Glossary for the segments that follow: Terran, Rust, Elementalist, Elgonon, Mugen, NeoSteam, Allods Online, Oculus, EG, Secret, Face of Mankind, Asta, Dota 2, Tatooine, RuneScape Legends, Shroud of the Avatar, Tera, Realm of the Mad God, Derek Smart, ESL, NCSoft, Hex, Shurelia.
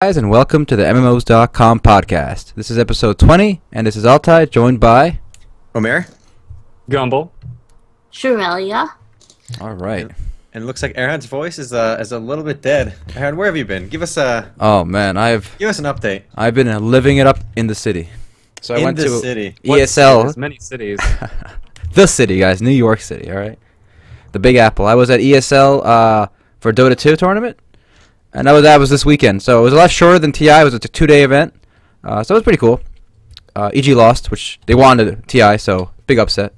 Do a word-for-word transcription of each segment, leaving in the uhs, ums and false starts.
Guys, and welcome to the M M Os dot com podcast. This is episode twenty, and this is Altai, joined by Omer, Gumble, Shurelia. All right. And it looks like Aaron's voice is uh, is a little bit dead. Aaron, where have you been? Give us a oh man, I've give us an update. I've been living it up in the city. So I in went the to city. E S L. There's many cities. The city, guys, New York City. All right, the Big Apple. I was at E S L uh, for Dota two tournament. And that was, that was this weekend, so it was a lot shorter than T I. It was a two-day event, uh, so it was pretty cool. Uh, E G lost, which they wanted T I, so big upset.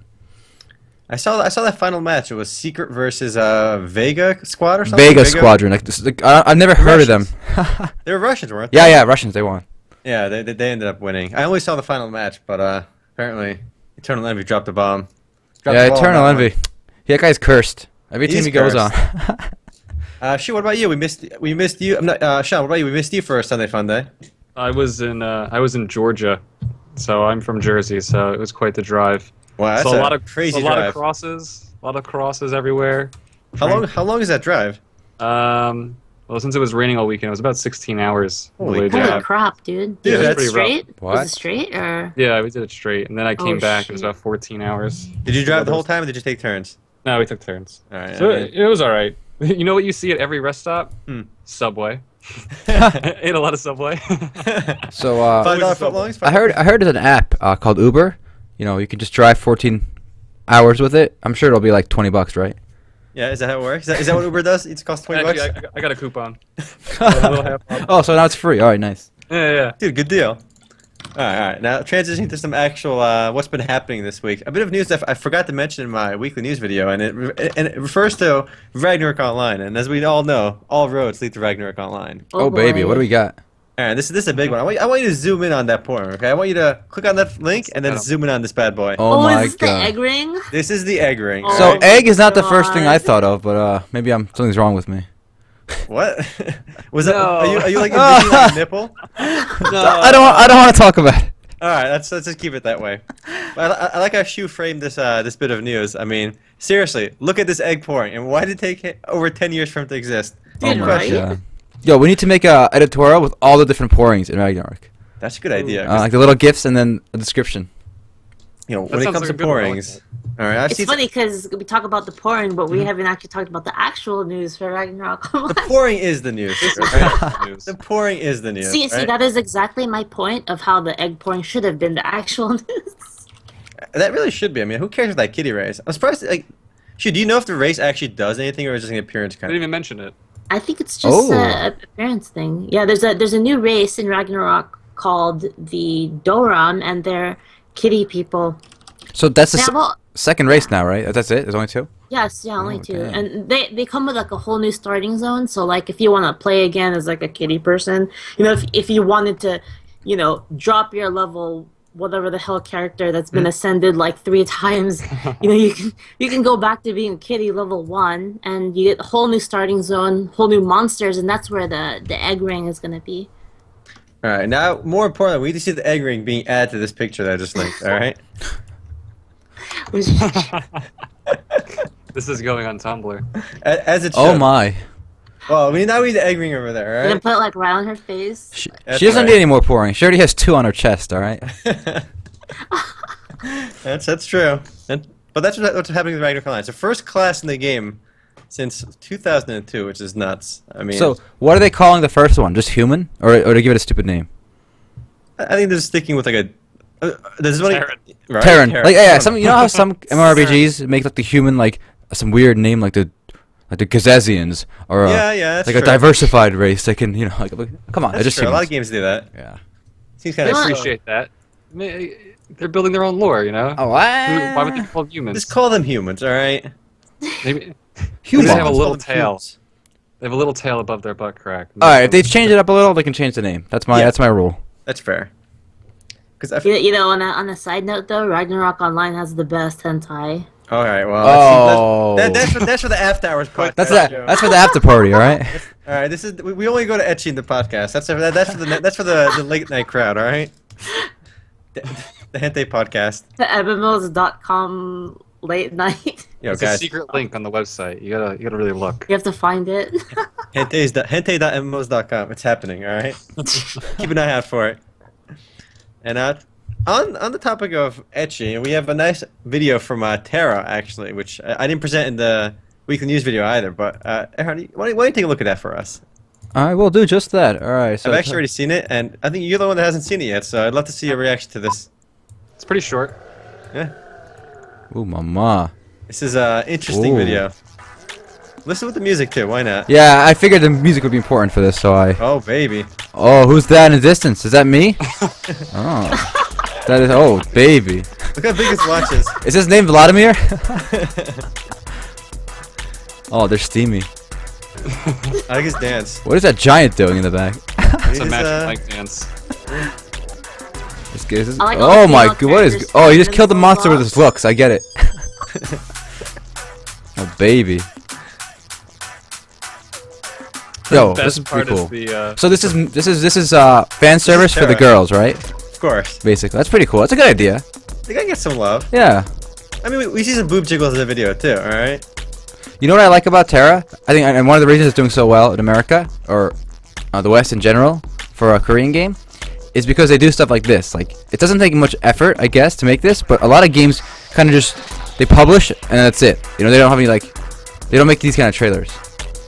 I saw I saw that final match. It was Secret versus uh, Vega Squad or something. Vega, Vega? Squadron. Like, this, like, I, I've never They're heard Russians. of them. They were Russians, weren't they? Yeah, yeah, Russians. They won. Yeah, they they ended up winning. I only saw the final match, but uh, apparently Eternal Envy dropped the bomb. Dropped yeah, the Eternal Envy. One. Yeah, that guy's cursed. Every He's team he goes cursed. on. Uh, Sean, what about you? We missed we missed you. I'm not. Uh, Sean, what about you? We missed you for a Sunday Fun Day. I was in uh, I was in Georgia, so I'm from Jersey, so it was quite the drive. Wow, that's so a, a lot of crazy. A lot drive. of crosses, a lot of crosses everywhere. How long? How long is that drive? Um. Well, since it was raining all weekend, it was about sixteen hours. Holy crap, dude! Dude, that's straight. What? Was it straight or? Yeah, we did it straight, and then I came oh, back. Shit. It was about fourteen hours. Did you drive the whole time, or did you take turns? No, we took turns. All right. So I mean, it, it was all right. You know what you see at every rest stop? Hmm. Subway. Ate a lot of Subway. So uh, five dollar footlongs. I heard I heard there's an app uh, called Uber. You know, you can just drive fourteen hours with it. I'm sure it'll be like twenty bucks, right? Yeah, is that how it works? Is that, is that what Uber does? It costs twenty bucks. Actually, I, I got a coupon. a oh, so now it's free. All right, nice. Yeah, yeah. Dude, good deal. All right, all right. Now transitioning to some actual uh, what's been happening this week. A bit of news that I forgot to mention in my weekly news video, and it re and it refers to Ragnarok Online. And as we all know, all roads lead to Ragnarok Online. Oh, oh baby, what do we got? All right, this is this is a big one. I want you, I want you to zoom in on that porn. Okay, I want you to click on that link and then oh. zoom in on this bad boy. Oh, oh my is this god! This the egg ring. This is the egg ring. Oh, so egg is not god. the first thing I thought of, but uh, maybe I'm something's wrong with me. What was no. that? Are you, are you like envisioning like a nipple? No, I don't. I don't want to talk about it. All right, let's let's just keep it that way. But I, I like how Shu framed this uh, this bit of news. I mean, seriously, look at this egg pouring, and why did it take over ten years for him to exist? Good oh question. Yeah. Yo, we need to make a editorial with all the different pourings in Ragnarok. That's a good idea. Uh, like the little gifs and then a description. You know, that when it comes like to pourings. All right, I've it's seen funny because we talk about the pouring, but we mm-hmm. haven't actually talked about the actual news for Ragnarok. The pouring is the news. Right? The pouring is the news. See, right? see, that is exactly my point of how the egg pouring should have been the actual news. That really should be. I mean, who cares if that kitty race? I'm surprised. Like, shoot, do you know if the race actually does anything, or is it just an appearance kind? They didn't even mention it. I think it's just oh. uh, an appearance thing. Yeah, there's a there's a new race in Ragnarok called the Doron, and they're kitty people. So that's the well, second race yeah. now, right? That's it? There's only two? Yes, yeah, only oh, two. Damn. And they, they come with like a whole new starting zone. So like if you want to play again as like a kitty person, you know, if, if you wanted to, you know, drop your level, whatever the hell character that's been mm. ascended like three times, you know, you can, you can go back to being kitty level one and you get a whole new starting zone, whole new monsters, and that's where the, the egg ring is going to be. All right. Now, more importantly, we need to see the egg ring being added to this picture that I just linked. All right. This is going on Tumblr. As it should. Oh my. Well, we now we need the egg ring over there, right? You're gonna put it like right on her face. She, she doesn't right. need any more pouring. She already has two on her chest, all right? that's that's true. That, but that's what, what's happening with Ragnarok Online. It's the first class in the game since two thousand two, which is nuts. I mean. So what are they calling the first one? Just human, or or to give it a stupid name? I, I think they're just sticking with like a. Uh, this is what Terran. He, right? Terran. Terran. Like yeah, yeah, some you know how some M M O R P Gs make up the human like some weird name like the like the Kazazians or uh, yeah, yeah, that's like true. a diversified race that can, you know, like, come on, that's just true. a lot of games do that. Yeah. Seems kind of I appreciate that. I mean, they're building their own lore, you know. Oh, I... why would they call them humans? Just call them humans, all right? Maybe humans they have a little tail. Humans. They have a little tail above their butt crack. All right, if they change it up a little, they can change the name. That's my yeah. that's my rule. That's fair. You, you know, on a, on a side note, though, Ragnarok Online has the best hentai. All right, well, oh. that's, that, that's, for, that's for the after hours podcast. That's, that, that's for the after party, all right? All right, this is we, we only go to ecchi in the podcast. That's for, that, that's for, the, that's for the, the late night crowd, all right? The, the hentai podcast. The M M Os dot com late night. Yo, it's guys. a secret link on the website. You gotta, you gotta really look. You have to find it. hente dot M M Os dot com. It's happening. All right. Keep an eye out for it. And uh, on on the topic of ecchi, we have a nice video from uh, Tara actually, which I, I didn't present in the weekly news video either. But uh, Aaron, why don't you take a look at that for us? I will do just that. All right. So I've actually already seen it, and I think you're the one that hasn't seen it yet. So I'd love to see your reaction to this. It's pretty short. Yeah. Ooh, mama. This is an interesting Ooh. video. Listen with the music too. Why not? Yeah, I figured the music would be important for this, so I. Oh baby. Oh, who's that in the distance? Is that me? Oh. That is. Oh baby. Look how big his watch is. Is his name Vladimir? Oh, they're steamy. I like his dance. What is that giant doing in the back? It's a magic like dance. This guy, this, like oh my god, what is. Oh, he just killed the monster with his looks, I get it. Oh, baby. Yo, this is pretty cool. The, uh, so this is this is this is uh fan service for the girls, right? Of course. Basically, that's pretty cool. That's a good idea. They gotta get some love. Yeah. I mean, we, we see some boob jiggles in the video too. All right. You know what I like about Terra? I think, and one of the reasons it's doing so well in America or uh, the West in general for a Korean game, is because they do stuff like this. Like it doesn't take much effort, I guess, to make this, but a lot of games kind of just they publish and that's it. You know, they don't have any like they don't make these kind of trailers.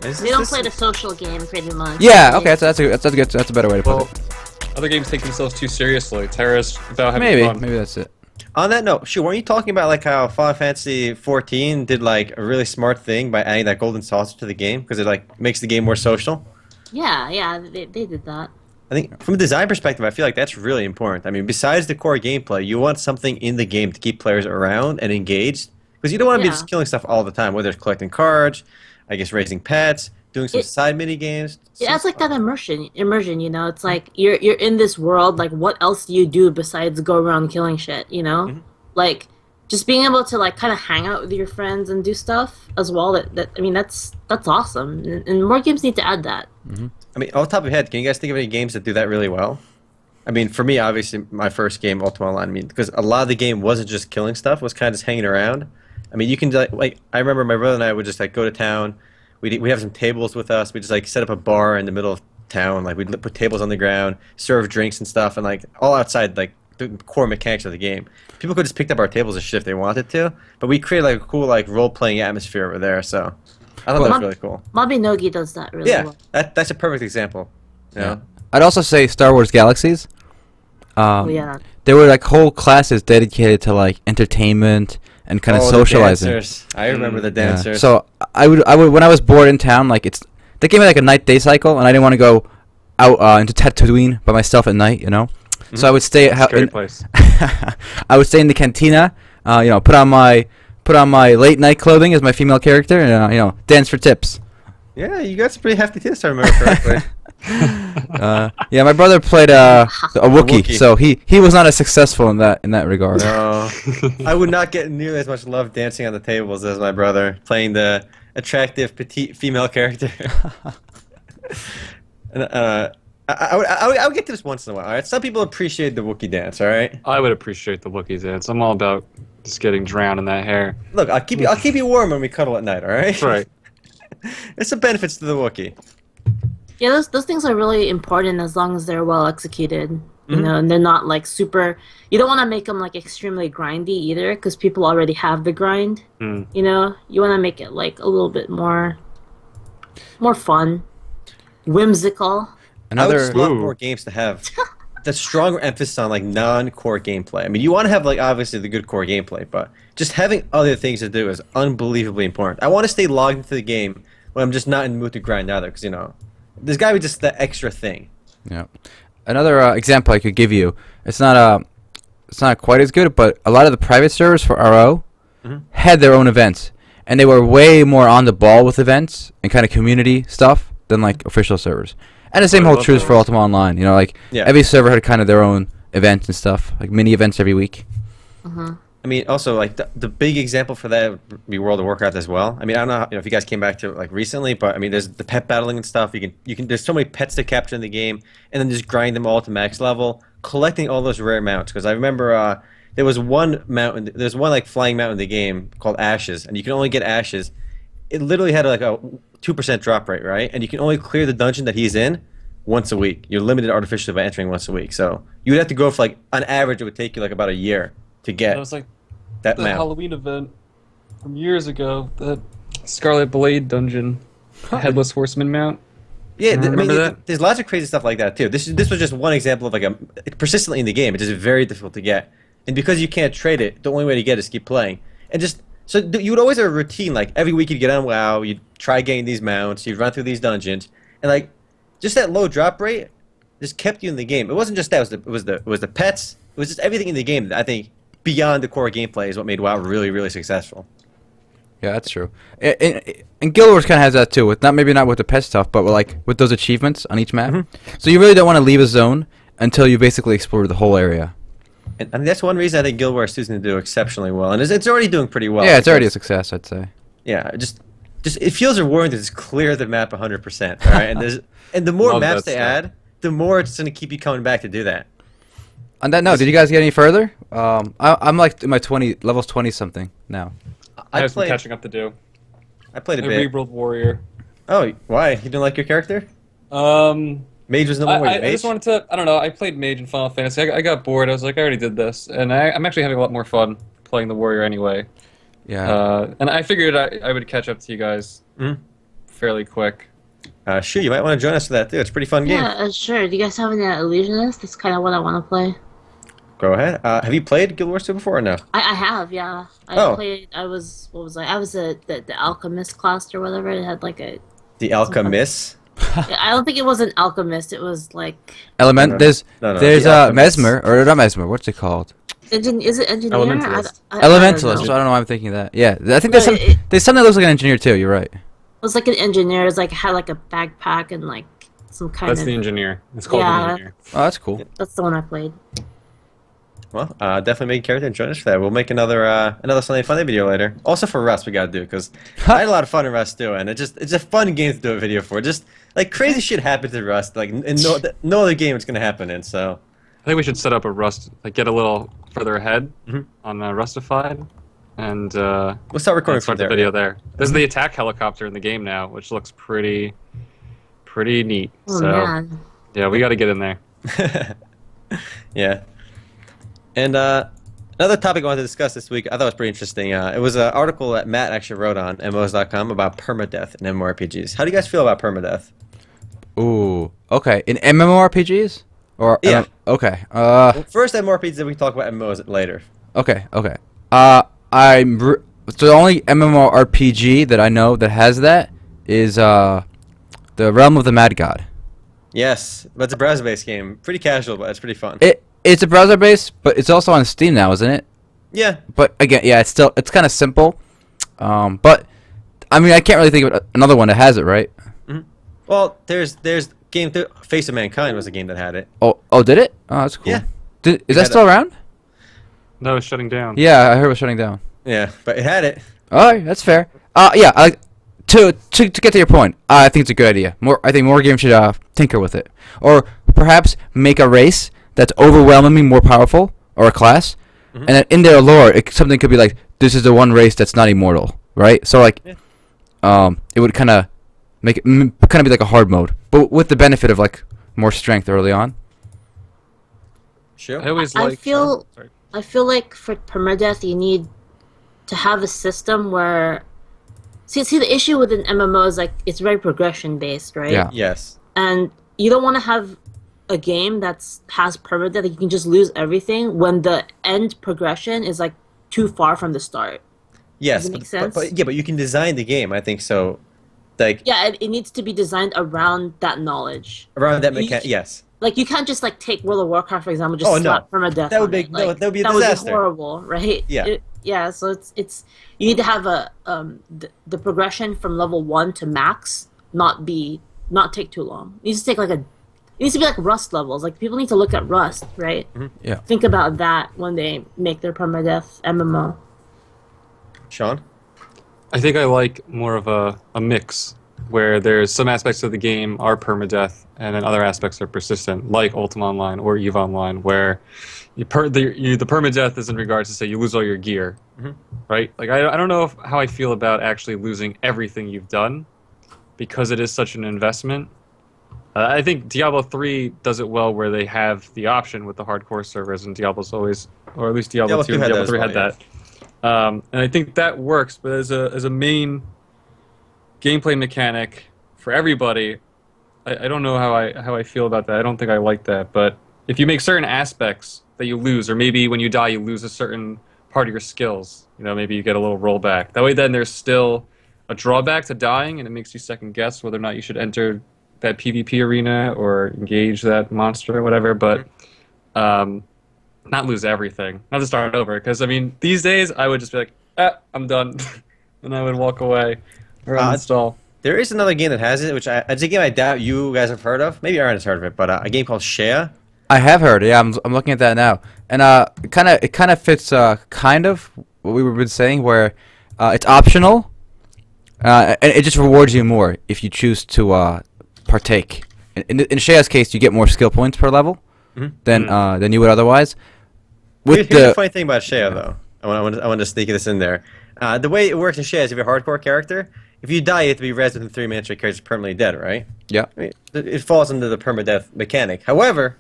Is they don't play the social game pretty much. Yeah, okay, so that's a that's a good that's a better way to put well, it. Other games take themselves too seriously. Terrorists about having maybe, fun. Maybe that's it. On that note, Shu, weren't you talking about like how Final Fantasy fourteen did like a really smart thing by adding that golden sausage to the game because it like makes the game more social? Yeah, yeah, they they did that. I think from a design perspective, I feel like that's really important. I mean, besides the core gameplay, you want something in the game to keep players around and engaged because you don't want to yeah. be just killing stuff all the time, whether it's collecting cards. I guess raising pets, doing some it, side mini games. It adds like that immersion. Immersion, you know, it's like you're you're in this world. Like, what else do you do besides go around killing shit? You know, mm-hmm. like just being able to like kind of hang out with your friends and do stuff as well. That, that I mean, that's that's awesome. And, and more games need to add that. Mm-hmm. I mean, off the top of your head, can you guys think of any games that do that really well? I mean, for me, obviously, my first game, Ultima Online. I mean, because a lot of the game wasn't just killing stuff; was kind of just hanging around. I mean, you can like, like. I remember my brother and I would just like go to town. We we have some tables with us. We just like set up a bar in the middle of town. Like we'd put tables on the ground, serve drinks and stuff, and like all outside like the core mechanics of the game. People could just pick up our tables and shit if they wanted to. But we created like a cool like role playing atmosphere over there. So I thought well, that was really cool. Mabinogi does that really yeah, well. Yeah, that that's a perfect example. You know? I'd also say Star Wars Galaxies. Um, oh, yeah. There were like whole classes dedicated to like entertainment. And kind oh, of socializing. Dancers. I remember the dancers. Yeah. So I would, I would, when I was bored in town, like it's, they gave me like a night-day cycle, and I didn't want to go out uh, into Tatooine by myself at night, you know. Mm-hmm. So I would stay at in, place. I would stay in the cantina, uh, you know, put on my, put on my late-night clothing as my female character, and uh, you know, dance for tips. Yeah, you got some pretty hefty tips, I remember correctly. uh, yeah, my brother played uh, a Wookiee, a Wookiee, so he he was not as successful in that in that regard. No, I would not get nearly as much love dancing on the tables as my brother playing the attractive petite female character. and, uh, I, I would I would I would get to this once in a while. All right, some people appreciate the Wookiee dance. All right, I would appreciate the Wookiee dance. I'm all about just getting drowned in that hair. Look, I'll keep you I'll keep you warm when we cuddle at night. All right. That's right. There's some benefits to the Wookiee. Yeah, those those things are really important as long as they're well executed, you mm-hmm. know, and they're not like super. You don't want to make them like extremely grindy either, because people already have the grind. Mm. You know, you want to make it like a little bit more, more fun, whimsical. Another I would just love more games to have the stronger emphasis on like non-core gameplay. I mean, you want to have like obviously the good core gameplay, but just having other things to do is unbelievably important. I want to stay logged into the game when I'm just not in the mood to grind either, because you know. There's got to be just the extra thing. Yeah. Another uh, example I could give you. It's not uh, it's not quite as good, but a lot of the private servers for R O mm-hmm. had their own events, and they were way more on the ball with events and kind of community stuff than like official servers. And the same whole truth for Ultima Online. You know, like yeah. every server had kind of their own events and stuff, like mini events every week. Mm-hmm. I mean, also like the, the big example for that would be World of Warcraft as well. I mean, I don't know, how, you know if you guys came back to it like recently, but I mean, there's the pet battling and stuff. You can, you can. There's so many pets to capture in the game, and then just grind them all to max level, collecting all those rare mounts. Because I remember uh, there was one mountain, there's one like flying mountain in the game called Ashes, and you can only get Ashes. It literally had like a two percent drop rate, right? And you can only clear the dungeon that he's in once a week. You're limited artificially by entering once a week. So you would have to go for like, on average, it would take you like about a year to get that map. That was like that the map. Halloween event from years ago, the Scarlet Blade dungeon, Headless Horseman mount. Yeah, th I mean, that? there's lots of crazy stuff like that too. This this was just one example of like a persistently in the game. It's just very difficult to get, and because you can't trade it, the only way to get it is keep playing. And just so you would always have a routine. Like every week, you'd get on WoW, you'd try getting these mounts, you'd run through these dungeons, and like just that low drop rate just kept you in the game. It wasn't just that; it was the it was the it was the pets. It was just everything in the game that I think beyond the core gameplay is what made WoW really really successful. Yeah, that's true. And, and, and Guild Wars kind of has that too, with not maybe not with the pet stuff, but with like with those achievements on each map. Mm-hmm. So you really don't want to leave a zone until you basically explore the whole area. And, and that's one reason I think Guild Wars two is going to do exceptionally well, and it's, it's already doing pretty well. Yeah, it's because, already a success, I'd say. Yeah, just just it feels rewarding to just clear the map one hundred percent. All right, and there's and the more maps they add, the more it's going to keep you coming back to do that. On that note, did you guys get any further? Um, I, I'm like in my twenty levels twenty something now. I, I have played, some catching up to do. I played a, a bit. Reworld Warrior. Oh, why? You didn't like your character? Um, Mage was number one. I, I, I just wanted to. I don't know. I played Mage in Final Fantasy. I, I got bored. I was like, I already did this, and I, I'm actually having a lot more fun playing the Warrior anyway. Yeah. Uh, and I figured I, I would catch up to you guys mm-hmm. fairly quick. Uh, sure, you might want to join us for that too. It's a pretty fun game. Yeah, uh, sure. Do you guys have any uh, Illusionist? That's kind of what I want to play. Go ahead. Uh, have you played Guild Wars two before or no? I, I have, yeah. I oh. played. I was. What was I? I was a the, the Alchemist class or whatever. It had like a. The Alchemist. I don't think it was an Alchemist. It was like. Element. There's no, no, there's the a Mesmer or not Mesmer. What's it called? Engin is it Engineer? Elementalist. I, I, I Elementalist. Don't I don't know why I'm thinking that. Yeah, I think there's some. It, there's something that looks like an Engineer too. You're right. It was like an Engineer. It was like had like a backpack and like some kind that's of. That's the Engineer. It's called yeah. the Engineer. Oh, that's cool. That's the one I played. Well, uh, definitely make a character and join us for that. We'll make another uh, another Sunday Funday video later. Also for Rust, we gotta do because I had a lot of fun in Rust too, and it just it's a fun game to do a video for. Just like crazy shit happens in Rust, like in no no other game it's gonna happen in. So I think we should set up a Rust, like get a little further ahead mm-hmm. on uh, Rustified, and uh, we'll start recording from start there. The video there. This is the attack helicopter in the game now, which looks pretty pretty neat. Oh, so man. Yeah, we gotta get in there. Yeah. And uh, another topic I wanted to discuss this week, I thought was pretty interesting. Uh, it was an article that Matt actually wrote on M M Os dot com about permadeath in M M O R P Gs. How do you guys feel about permadeath? Ooh, okay. In M M O R P Gs? Or yeah. M okay. Uh, well, first M M O R P Gs, then we can talk about M M Os later. Okay, okay. Uh, I'm so the only M M O R P G that I know that has that is uh, the Realm of the Mad God. Yes, but it's a browser-based game. Pretty casual, but it's pretty fun. It. It's a browser-based, but it's also on Steam now, isn't it? Yeah. But again, yeah, it's still it's kind of simple. Um, but I mean, I can't really think of another one that has it, right? Mm-hmm. Well, there's there's game th Face of Mankind was a game that had it. Oh, oh, did it? Oh, that's cool. Yeah. Did, is it that still a... around? No, it's shutting down. Yeah, I heard it was shutting down. Yeah, but it had it. All right, that's fair. Uh, yeah. I, to to to get to your point, uh, I think it's a good idea. More, I think more games should uh, tinker with it, or perhaps make a race that's overwhelmingly more powerful, or a class, mm-hmm. and in their lore, it, something could be like, this is the one race that's not immortal, right? So like, yeah. um, it would kind of make it kind of be like a hard mode, but with the benefit of like more strength early on. Sure, I always I, like. I feel, oh, I feel like for permadeath, you need to have a system where. See, see, the issue with an M M O is like it's very progression based, right? Yeah. Yes. And you don't want to have a game that's has permadeath that you can just lose everything when the end progression is like too far from the start. Yes, does it make but, sense? But, but, yeah, but you can design the game. I think so. Like yeah, it, it needs to be designed around that knowledge. Around that mechanic, yes. Like you can't just like take World of Warcraft for example, just oh, slap no. permadeath. That would make like, no, that would be a that disaster. That would be horrible, right? Yeah, it, yeah. So it's it's you need to have a um the, the progression from level one to max not be not take too long. You just take like a It needs to be like Rust levels. Like people need to look at Rust, right? Mm-hmm. Yeah. Think about that when they make their permadeath M M O. Sean, I think I like more of a a mix where there's some aspects of the game are permadeath, and then other aspects are persistent, like Ultima Online or EVE Online, where you per the, you, the permadeath is in regards to, say, you lose all your gear, mm-hmm. right? Like, I, I don't know if, how I feel about actually losing everything you've done, because it is such an investment. Uh, I think Diablo three does it well, where they have the option with the hardcore servers, and Diablo's always, or at least Diablo two and Diablo three had that. Um, and I think that works, but as a, as a main gameplay mechanic for everybody, I, I don't know how I, how I feel about that. I don't think I like that, but if you make certain aspects that you lose, or maybe when you die you lose a certain part of your skills, you know, maybe you get a little rollback. That way then there's still a drawback to dying, and it makes you second guess whether or not you should enter that PvP arena or engage that monster or whatever, but um, not lose everything. Not to start over, because, I mean, these days I would just be like, ah, I'm done, and I would walk away. Or uh, uninstall. There is another game that has it, which I, it's a game I doubt you guys have heard of. Maybe Aaron has heard of it, but uh, a game called Shea. I have heard. Yeah, I'm I'm looking at that now, and uh, kind of it kind of fits uh kind of what we were been saying, where uh, it's optional, uh, and it just rewards you more if you choose to uh partake. In in Shea's case, you get more skill points per level mm-hmm. than mm-hmm. uh than you would otherwise. With Here's the, the funny thing about Shea, yeah. though, I want I want I want to sneak this in there. Uh, the way it works in Shea is if you're a hardcore character. If you die, you have to be rezzed within three minutes, your character's permanently dead, right? Yeah. I mean, it falls under the permadeath mechanic. However,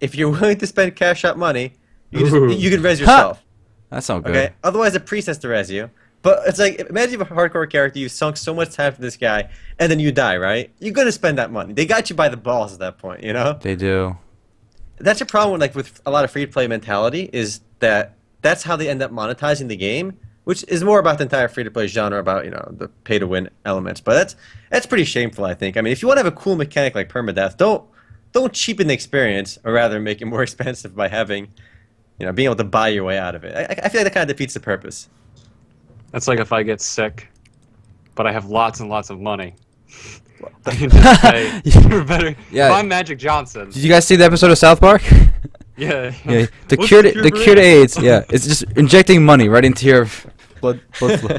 if you're willing to spend cash out money, you can, just, you can rezz yourself. Ha! That's not good. Okay? Otherwise, a priest has to rezz you. But it's like, imagine you have a hardcore character, you've sunk so much time for this guy, and then you die, right? You're going to spend that money. They got you by the balls at that point, you know? They do. That's a problem like with a lot of free-to-play mentality, is that that's how they end up monetizing the game, which is more about the entire free-to-play genre, about, you know, the pay-to-win elements. But that's that's pretty shameful, I think. I mean, if you want to have a cool mechanic like permadeath, don't don't cheapen the experience, or rather make it more expensive by having, you know, being able to buy your way out of it. I, I feel like that kind of defeats the purpose. That's like if I get sick, but I have lots and lots of money. I can just say, you're better. Yeah. I'm Magic Johnson. Did you guys see the episode of South Park? Yeah. yeah. The cure to, the cure to AIDS. Yeah, it's just injecting money right into your blood. blood flow.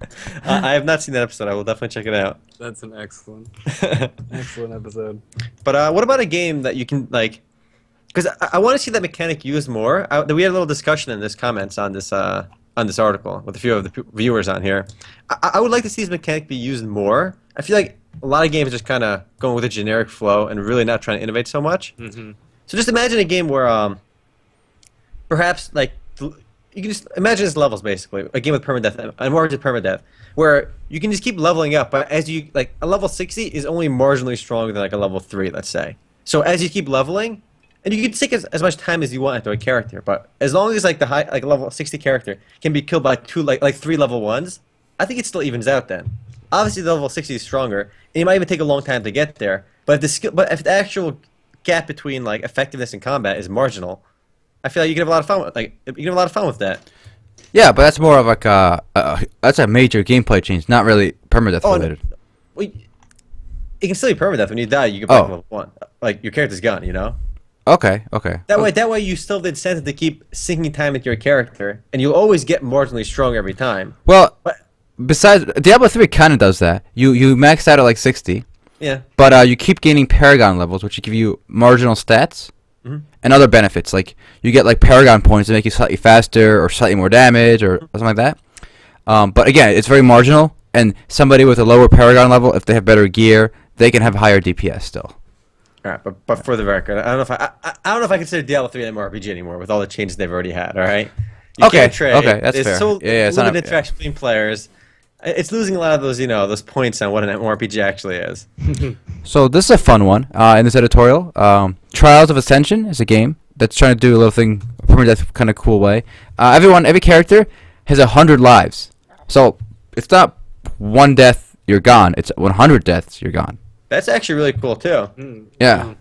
uh, I have not seen that episode. I will definitely check it out. That's an excellent, excellent episode. But uh, what about a game that you can like? Because I, I want to see that mechanic used more. I, we had a little discussion in this comments on this uh, on this article with a few of the viewers on here. I, I would like to see this mechanic be used more. I feel like a lot of games are just kind of going with a generic flow and really not trying to innovate so much. Mm-hmm. So just imagine a game where um, perhaps, like, you can just imagine it's levels, basically. A game with permadeath, a more to permadeath, where you can just keep leveling up, but as you, like, a level sixty is only marginally stronger than, like, a level three, let's say. So as you keep leveling, and you can take as, as much time as you want into a character, but as long as, like, the high, like, level sixty character can be killed by two, like, like three level ones, I think it still evens out then. Obviously, the level sixty is stronger, and it might even take a long time to get there, but if the, skill, but if the actual gap between like effectiveness and combat is marginal, I feel like you can have a lot of fun with like you can have a lot of fun with that. Yeah, but that's more of like a, a that's a major gameplay change, not really permadeath oh, related. No. Well, it can still be permadeath when you die. You get back oh. to level one, like your character's gone. You know. Okay. Okay. That okay. way, that way you still have the incentive to keep sinking time into your character, and you'll always get marginally strong every time. Well, but, besides Diablo three kind of does that. You you max out at like sixty. Yeah. But uh, you keep gaining Paragon levels, which give you marginal stats mm-hmm. and other benefits. Like, you get, like, Paragon points that make you slightly faster or slightly more damage or mm-hmm. something like that. Um, but, again, it's very marginal. And somebody with a lower Paragon level, if they have better gear, they can have higher D P S still. All right, but, but for the record, I don't know if I, I, I don't know if I consider Diablo three an M M O R P G anymore with all the changes they've already had, all right? You okay, can't trade. Okay, that's There's fair. So yeah, yeah, it's limited interaction between players. It's losing a lot of those, you know, those points on what an M M O R P G actually is. So this is a fun one uh, in this editorial. Um, Trials of Ascension is a game that's trying to do a little thing from a kind of cool way. Uh, everyone, every character has a hundred lives, so it's not one death you're gone. It's one hundred deaths you're gone. That's actually really cool too. Mm. Yeah.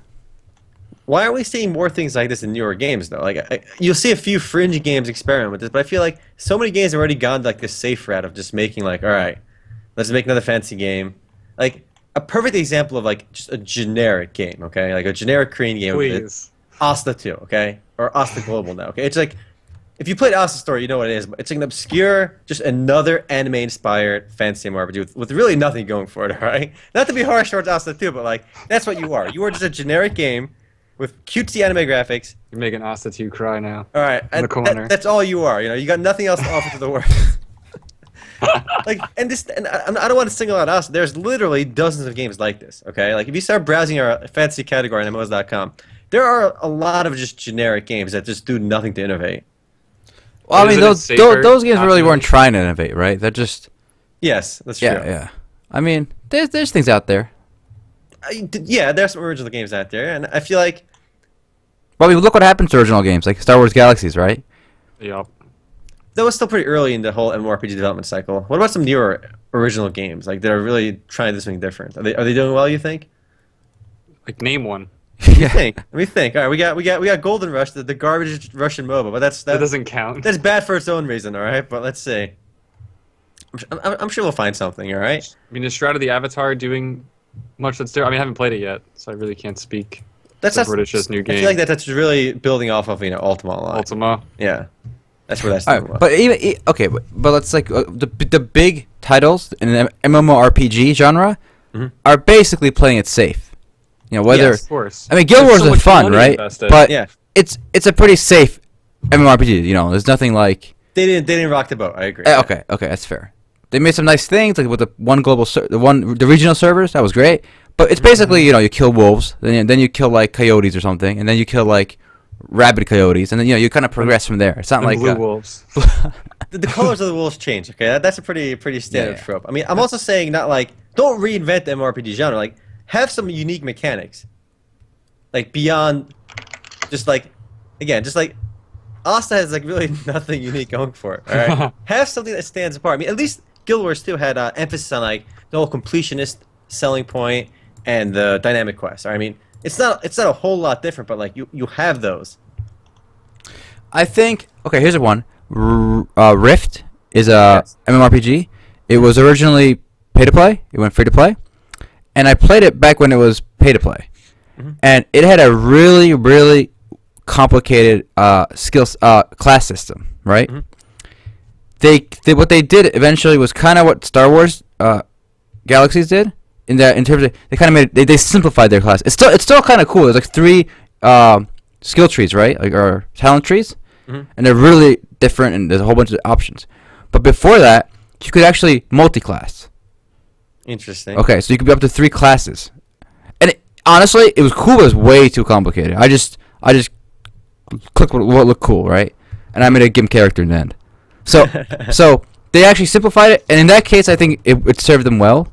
Why are we seeing more things like this in newer games though? Like, I, you'll see a few fringe games experiment with this, but I feel like so many games have already gone like this safe route of just making like, all right, let's make another fancy game. Like a perfect example of like just a generic game, okay? Like a generic Korean game. Please. With it. Asta two, okay? Or Asta Global now, okay? It's like If you played Alice's Story, you know what it is. It's an obscure, just another anime-inspired fantasy M M O R P G with, with really nothing going for it, all right? Not to be harsh towards Alice too, but like, that's what you are. You are just a generic game with cutesy anime graphics. You're making Asta two cry now. All right, in the corner. That, that's all you are. You know, you got nothing else to offer to the world. Like, and this, and I, I don't want to single out Asta. There's literally dozens of games like this. Okay, like if you start browsing our fantasy category on M M Os dot com, there are a lot of just generic games that just do nothing to innovate. Well, I mean, those those, those games really weren't trying to innovate, right? They're just yes, that's yeah, true. Yeah, yeah. I mean, there's there's things out there. I, yeah, there's some original games out there, and I feel like. Well, I mean, look what happened to original games, like Star Wars Galaxies, right? Yeah. That was still pretty early in the whole M M O R P G development cycle. What about some newer original games, like that are really trying to do something different? Are they are they doing well? You think? Like name one. Yeah. Think. Let me think. All right, we got we got we got Golden Rush, the, the garbage Russian MOBA, but that's that, that doesn't count. That's bad for its own reason. All right, but let's see. I'm, I'm, I'm sure we'll find something. All right. I mean, is Shroud of the Avatar doing much that's there? I mean, I haven't played it yet, so I really can't speak. That's not British's new game. I feel like that, that's really building off of, you know, Ultima Online. Ultima. Yeah, that's where that's. All right, but even okay, but, but let's like uh, the the big titles in the M M O R P G genre mm-hmm. are basically playing it safe. You know, whether yes, of course. I mean, Guild Wars is fun, right? But yeah. it's it's a pretty safe M M O R P G. You know, there's nothing like they didn't they didn't rock the boat. I agree. Uh, okay, okay, that's fair. They made some nice things like with the one global ser the one the regional servers. That was great. But it's basically, you know, you kill wolves, then you, then you kill like coyotes or something, and then you kill like rabid coyotes, and then you know you kind of progress from there. It's not like blue uh, wolves. the, the colors of the wolves change. Okay, that, that's a pretty pretty standard yeah. trope. I mean, I'm also saying not like don't reinvent the M M O R P G genre. Like have some unique mechanics, like beyond just like again, just like Asta has like really nothing unique going for it. All right, have something that stands apart. I mean, at least Guild Wars two had uh, emphasis on like the whole completionist selling point. And the dynamic quests. I mean, it's not it's not a whole lot different, but like you you have those. I think okay. Here's one. R uh, Rift is a yes. M M O R P G. It was originally pay to play. It went free to play, and I played it back when it was pay to play, mm-hmm. and it had a really really complicated uh, skills uh, class system. Right? Mm-hmm. They, they what they did eventually was kind of what Star Wars uh, Galaxies did. In that, in terms of they kind of made it, they they simplified their class. It's still it's still kind of cool. There's like three um, skill trees, right? Like or talent trees, mm-hmm. and they're really different. And there's a whole bunch of options. But before that, you could actually multi-class. Interesting. Okay, so you could be up to three classes. And it, honestly, it was cool. But it was way too complicated. I just I just clicked what, what looked cool, right? And I made a gimp character in the end. So so they actually simplified it. And in that case, I think it, it served them well.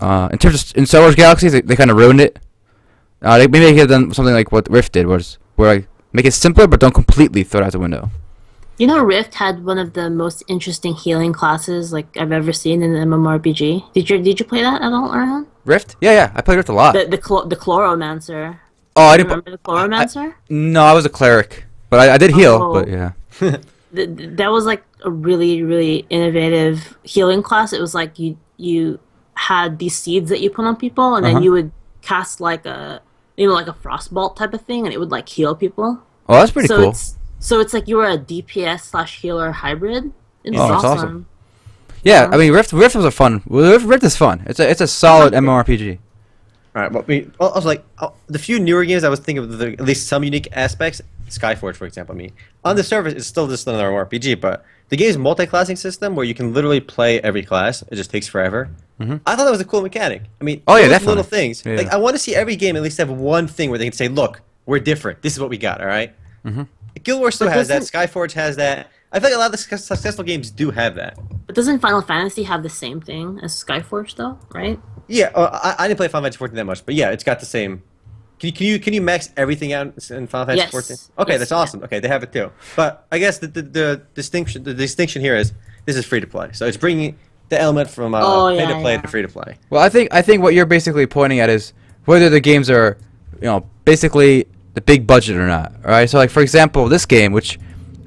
Uh, in terms of in Star Wars Galaxies, they, they kind of ruined it. Uh, they, maybe they could have done something like what Rift did, was where I make it simpler, but don't completely throw it out the window. You know, Rift had one of the most interesting healing classes like I've ever seen in an M M O R P G. Did you did you play that at all, Aaron? Rift? Yeah, yeah, I played Rift a lot. The the, cl the Chloromancer. Oh, I didn't remember the Chloromancer. I, no, I was a cleric, but I, I did heal. Oh. But yeah. the, that was like a really really innovative healing class. It was like you you. had these seeds that you put on people, and uh-huh. then you would cast like a, you know, like a frostbolt type of thing, and it would like heal people. Oh, that's pretty so cool. It's, so it's like you were a D P S slash healer hybrid. It's oh, awesome. That's awesome. Yeah, yeah, I mean, Rift Rift was a fun. Rift, Rift is fun. It's a it's a solid M M O R P G. All right, but we also like uh, the few newer games I was thinking of the, at least some unique aspects. Skyforge, for example. I mean, on the surface, it's still just another M M O R P G, but the game's multi-classing system where you can literally play every class. It just takes forever. Mm-hmm. I thought that was a cool mechanic. I mean, oh, yeah, little things. Yeah. Like I want to see every game at least have one thing where they can say, "Look, we're different. This is what we got." All right. Mm-hmm. Guild Wars still has that. Skyforge has that. I think a lot of the su successful games do have that. But doesn't Final Fantasy have the same thing as Skyforge, though? Right? Yeah. Uh, I, I didn't play Final Fantasy fourteen that much, but yeah, it's got the same. Can you can you can you max everything out in Final Fantasy fourteen? Yes. Okay, yes, that's awesome. Yeah. Okay, they have it too. But I guess the the, the distinction the distinction here is this is free to play, so it's bringing the element from uh, oh, yeah, pay to play yeah. to free to play. Well, I think I think what you're basically pointing at is whether the games are, you know, basically the big budget or not. All right. So like for example, this game, which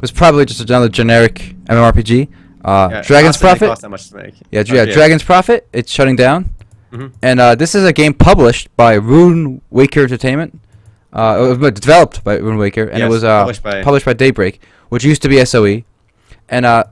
was probably just another generic M M O R P G, uh, yeah, Dragon's Prophet. It cost that much to make. Yeah, oh, yeah, yeah, Dragon's Prophet. It's shutting down. Mm-hmm. And uh, this is a game published by Rune Waker Entertainment. Uh, it was developed by Wind Waker, and yes, it was uh, published, by published by Daybreak, which used to be S O E. And uh,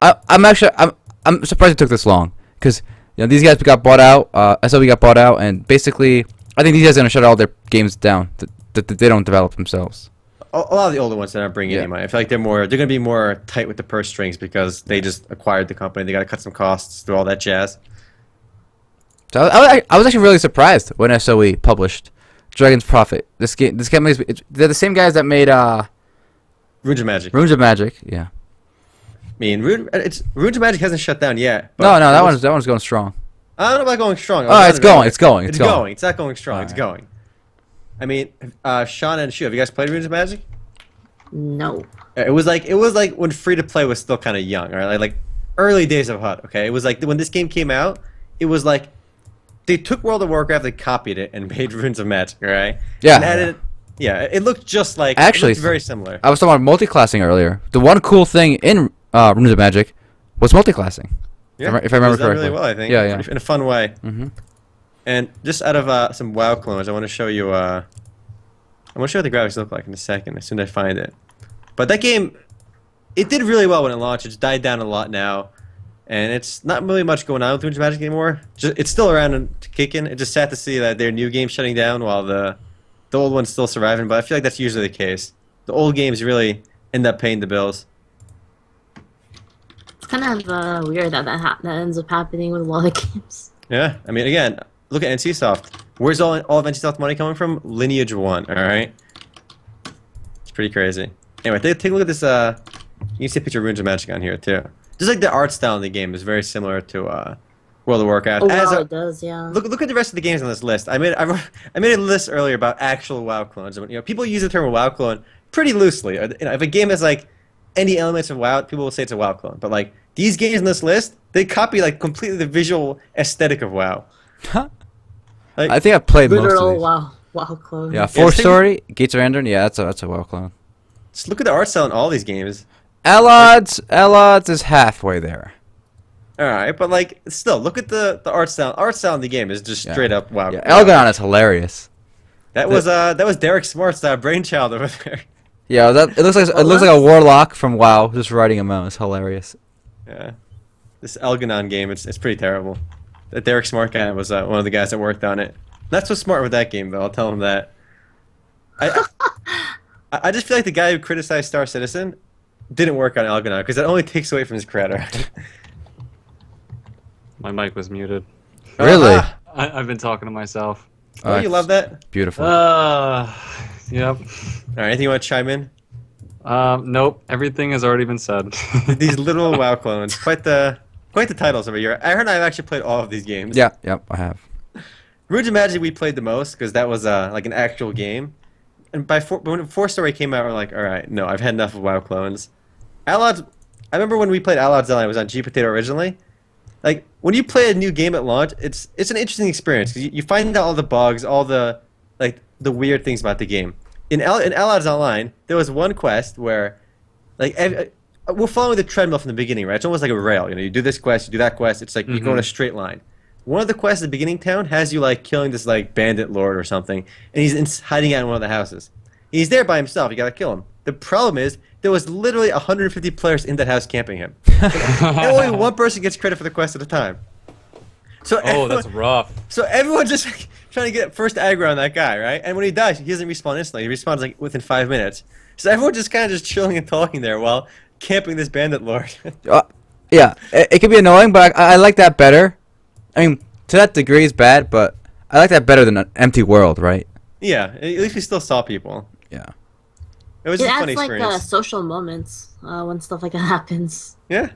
I, I'm actually I'm I'm surprised it took this long, because you know these guys got bought out. Uh, S O E got bought out, and basically, I think these guys are gonna shut all their games down that, that, that they don't develop themselves. A lot of the older ones that aren't bringing yeah. any money. I feel like they're more they're gonna be more tight with the purse strings because they just acquired the company. They gotta cut some costs, do all that jazz. So I, I, I was actually really surprised when S O E published Dragon's Prophet. This game, this game, they're the same guys that made uh, Runes of Magic. Runes of Magic, yeah. I mean, Rune, it's Runes of Magic hasn't shut down yet. But no, no, that was, one's that one's going strong. I don't know about going strong. Oh, it's going, it's going, it's going, it's going. It's not going strong. All it's right. going. I mean, uh, Sean and Shu, have you guys played Runes of Magic? No. It was like it was like when free to play was still kind of young, right? Like, like early days of H U D. Okay, it was like when this game came out, it was like. They took World of Warcraft, they copied it, and made Runes of Magic, right? Yeah. And added, yeah, it looked just like... Actually, it very similar. I was talking about multi-classing earlier. The one cool thing in uh, Runes of Magic was multi-classing, yeah. if I remember correctly. really well, I think. Yeah, yeah. In a fun way. Mm-hmm. And just out of uh, some WoW clones, I want to show you... Uh, I want to show you what the graphics look like in a second, as soon as I find it. But that game, it did really well when it launched. It's died down a lot now. And it's not really much going on with Runes of Magic anymore. Just, it's still around and kicking. It's just sad to see that their new game's shutting down while the the old one's still surviving. But I feel like that's usually the case. The old games really end up paying the bills. It's kind of uh, weird that that, ha that ends up happening with a lot of games. Yeah, I mean, again, look at N C Soft. Where's all all of N C Soft money coming from? Lineage One. All right, it's pretty crazy. Anyway, take a look at this. Uh, you can see a picture of Runes of Magic on here too. Just like the art style in the game is very similar to uh, World of Warcraft. Oh, wow, As a, it does, yeah. Look, look at the rest of the games on this list. I made, I, I made a list earlier about actual WoW clones. You know, people use the term WoW clone pretty loosely. You know, if a game has like any elements of WoW, people will say it's a WoW clone. But like these games on this list, they copy like completely the visual aesthetic of WoW. Huh? Like, I think I've played most of these. Literal WoW, WoW clone. Yeah, Four yeah, Story, Gates of Andron. Yeah, that's a that's a WoW clone. Just look at the art style in all these games. Allods, Allods is halfway there. All right, but like, still, look at the the art style. Art style in the game is just yeah. straight up wow. Yeah, Elgon is hilarious. That the, was uh, that was Derek Smart's uh, brainchild over there. Yeah, that it looks like it looks like a warlock from WoW just riding a mount. It's hilarious. Yeah, this Elgonon game, it's it's pretty terrible. That Derek Smart guy was uh, one of the guys that worked on it. Not so smart with that game, though. I'll tell him that. I I, I just feel like the guy who criticized Star Citizen didn't work on Algonaut because that only takes away from his credit. My mic was muted. Really? Uh, I, I've been talking to myself. Oh, uh, you love that? Beautiful. Uh, yep. All right, anything you want to chime in? Um, nope. Everything has already been said. These little WoW clones. Quite the quite the titles over here. Aaron and I have actually played all of these games. Yeah, yep, I have. Runes of Magic we played the most because that was uh, like an actual game. And by four, when Four Story came out, we're like, all right, no, I've had enough of WoW clones. Allods, I remember when we played Allods Online, it was on G Potato originally. Like, when you play a new game at launch, it's it's an interesting experience. You, you find out all the bugs, all the like the weird things about the game. In, Al in Allods Online, there was one quest where, like, every, we're following the treadmill from the beginning, right? It's almost like a rail. You know, you do this quest, you do that quest. It's like mm-hmm. you go in a straight line. One of the quests at the beginning town has you like killing this like bandit lord or something, and he's in hiding out in one of the houses. He's there by himself. You gotta kill him. The problem is there was literally one hundred fifty players in that house camping him. And only one person gets credit for the quest at a time. So oh, everyone, that's rough. So everyone just like, trying to get first aggro on that guy, right? And when he dies, he doesn't respawn instantly. He respawns like within five minutes. So everyone just kind of just chilling and talking there while camping this bandit lord. uh, yeah, it, it can be annoying, but I, I like that better. I mean, to that degree is bad, but I like that better than an empty world, right? Yeah, at least we still saw people. Yeah. It was it a fun experience. It adds, like, uh, social moments uh, when stuff like that happens. Yeah.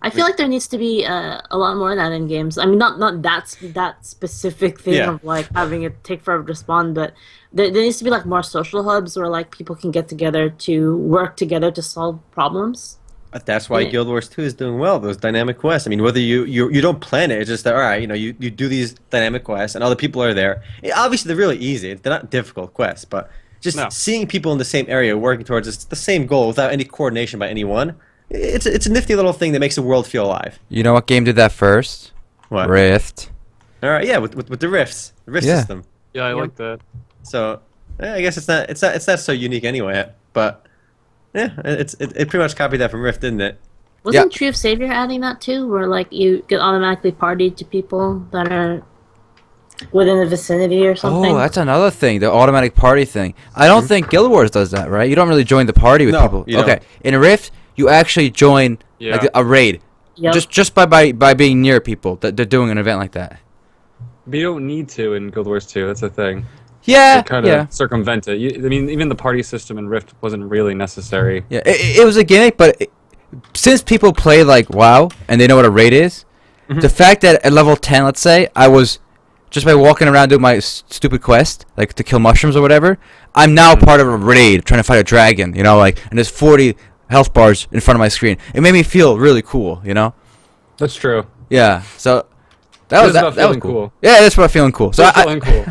I feel like there needs to be uh, a lot more of that in games. I mean, not not that sp that specific thing yeah. of, like, having it take forever to spawn, but there, there needs to be, like, more social hubs where, like, people can get together to work together to solve problems. That's why Guild Wars two is doing well, those dynamic quests. I mean, whether you, you, you don't plan it, it's just that, all right, you know, you, you do these dynamic quests and other people are there. It, obviously, they're really easy. They're not difficult quests, but just no. seeing people in the same area working towards the same goal without any coordination by anyone, it's, it's a nifty little thing that makes the world feel alive. You know what game did that first? What? Rift. All right, yeah, with, with, with the Rifts, the Rift yeah. system. Yeah, I like that. So I guess it's not it's not it's not so unique anyway. But yeah, it's it, it pretty much copied that from Rift, didn't it? Wasn't yeah. Tree of Savior adding that too, where like you get automatically partied to people that are within the vicinity or something? Oh, that's another thing, the automatic party thing. I don't mm-hmm. think Guild Wars does that, right? You don't really join the party with no, people. You okay, don't. In Rift, you actually join yeah. like a raid. Yep. Just just by, by by being near people that they're doing an event like that. But you don't need to in Guild Wars two. That's the thing. Yeah, it kind of yeah. circumvent it. You, I mean, even the party system in Rift wasn't really necessary. Yeah, it, it was a gimmick, but it, since people play like WoW and they know what a raid is, mm-hmm. the fact that at level ten, let's say, I was just by walking around doing my stupid quest, like to kill mushrooms or whatever, I'm now mm-hmm. part of a raid trying to fight a dragon. You know, like, and there's forty health bars in front of my screen. It made me feel really cool. You know. That's true. Yeah. So. That was, that, that was cool. cool. Yeah, that's about feeling cool. So I, feeling cool.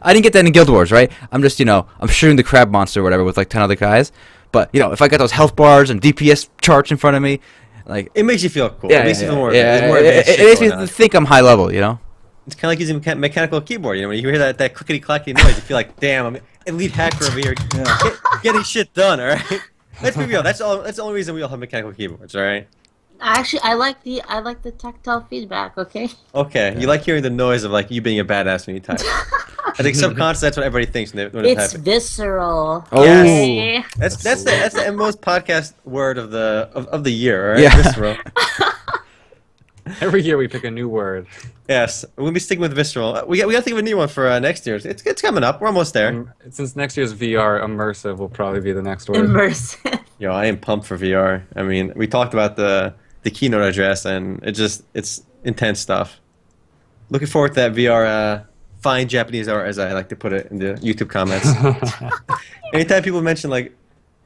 I didn't get that in Guild Wars, right? I'm just, you know, I'm shooting the crab monster or whatever with like ten other guys. But, you know, if I got those health bars and D P S charts in front of me, like... It makes you feel cool. Yeah, it makes yeah, you feel more... Yeah, yeah, more yeah, it, it makes me on. think I'm high level, you know? It's kind of like using a mechanical keyboard, you know? When you hear that, that clickety-clackety noise, you feel like, damn, I'm an elite hacker over here yeah. Get, getting shit done, all right? Let's be real. That's, all, that's the only reason we all have mechanical keyboards, all right? Actually, I like the I like the tactile feedback. Okay. Okay, you like hearing the noise of like you being a badass when you type. I think subconsciously that's what everybody thinks when they're It's typing. Visceral. Oh, yes. that's that's the that's the most podcast word of the of, of the year. Right? Yeah. Visceral. Every year we pick a new word. Yes, we'll be sticking with visceral. We got we got to think of a new one for uh, next year. It's it's coming up. We're almost there. Since next year's V R, immersive will probably be the next word. Immersive. Yo, I am pumped for V R. I mean, we talked about the. the keynote address, and it just, it's intense stuff. Looking forward to that V R, uh, fine Japanese art, as I like to put it in the YouTube comments. Anytime people mention like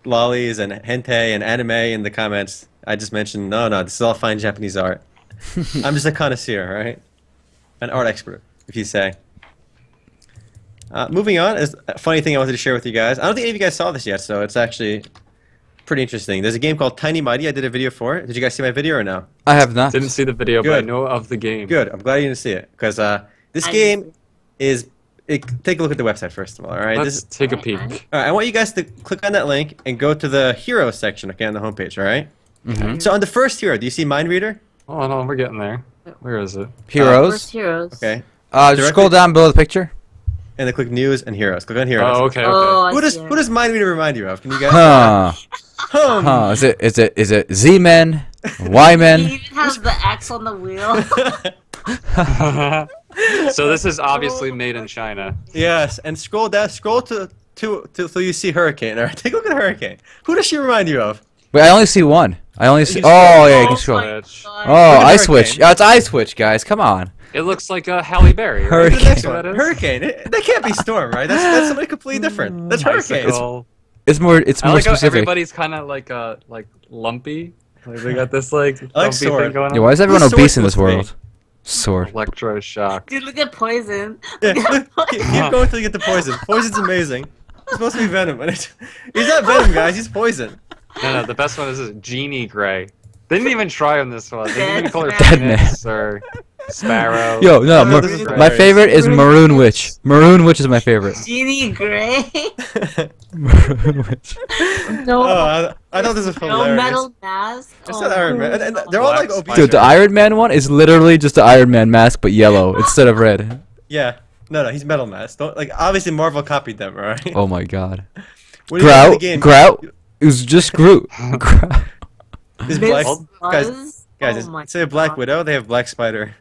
lollies and hentai and anime in the comments, I just mention, no, no, this is all fine Japanese art. I'm just a connoisseur, right? An art expert, if you say. Uh, moving on, is a funny thing I wanted to share with you guys. I don't think any of you guys saw this yet, so it's actually... pretty interesting. There's a game called Tiny Mighty. I did a video for it. Did you guys see my video or no? I have not. Didn't see the video, Good. But I know of the game. Good. I'm glad you didn't see it, because uh, this I game is... It, take a look at the website, first of all, all right? Let's this, take a peek. All right, I want you guys to click on that link and go to the hero section, okay, on the homepage, all right? Mm-hmm. So on the first hero, do you see Mind Reader? Oh, no, we're getting there. Where is it? Heroes. Uh, first heroes. Okay. Uh, just scroll down below the picture. And then click News and Heroes. Click on Heroes. Oh, okay, okay. Oh, who, does, who does Mind Reader remind you of? Can you guys... Huh. Um, huh, is it is it is it Z-Men? Y-Men? He even has the X on the wheel. So this is obviously made in China. Yes, and scroll down, scroll to to till so you see Hurricane. All right, take a look at Hurricane. Who does she remind you of? Wait, I only see one. I only see. Oh yeah, you can scroll. Oh, I switch. Oh, it's I switch, guys. Come on. It looks like a Halle Berry. Right? Hurricane. That is? Hurricane. It, that can't be Storm, right? That's that's something completely different. That's Hurricane. It's, It's more. It's more I like how specific. Everybody's kind of like uh like lumpy. Like they got this like lumpy like thing going on. Yeah, why is everyone Who's obese in this world? Sword. Electroshock. Dude, look at Poison. Yeah, look, keep going till you get the Poison. Poison's amazing. It's supposed to be Venom, but it's, he's not Venom, guys. He's Poison. No, no. The best one is this Jeannie Grey. They didn't even try on this one. They didn't even call her Penis or Sparrow. Yo, no. Mar my favorite is Maroon Witch. Maroon Witch is my favorite. Jeannie Grey. Maroon Witch. No. Oh, I, I thought this was hilarious. No metal mask. It's not Iron Man. And, and they're all like obese. Dude, the Iron Man one is literally just the Iron Man mask, but yellow instead of red. Yeah. No, no. He's metal mask. Don't like. Obviously, Marvel copied them, right? Oh my God. Grout. Grout. It was just Groot. Grout. This black guys, guys oh instead of Black God. Widow, they have Black Spider.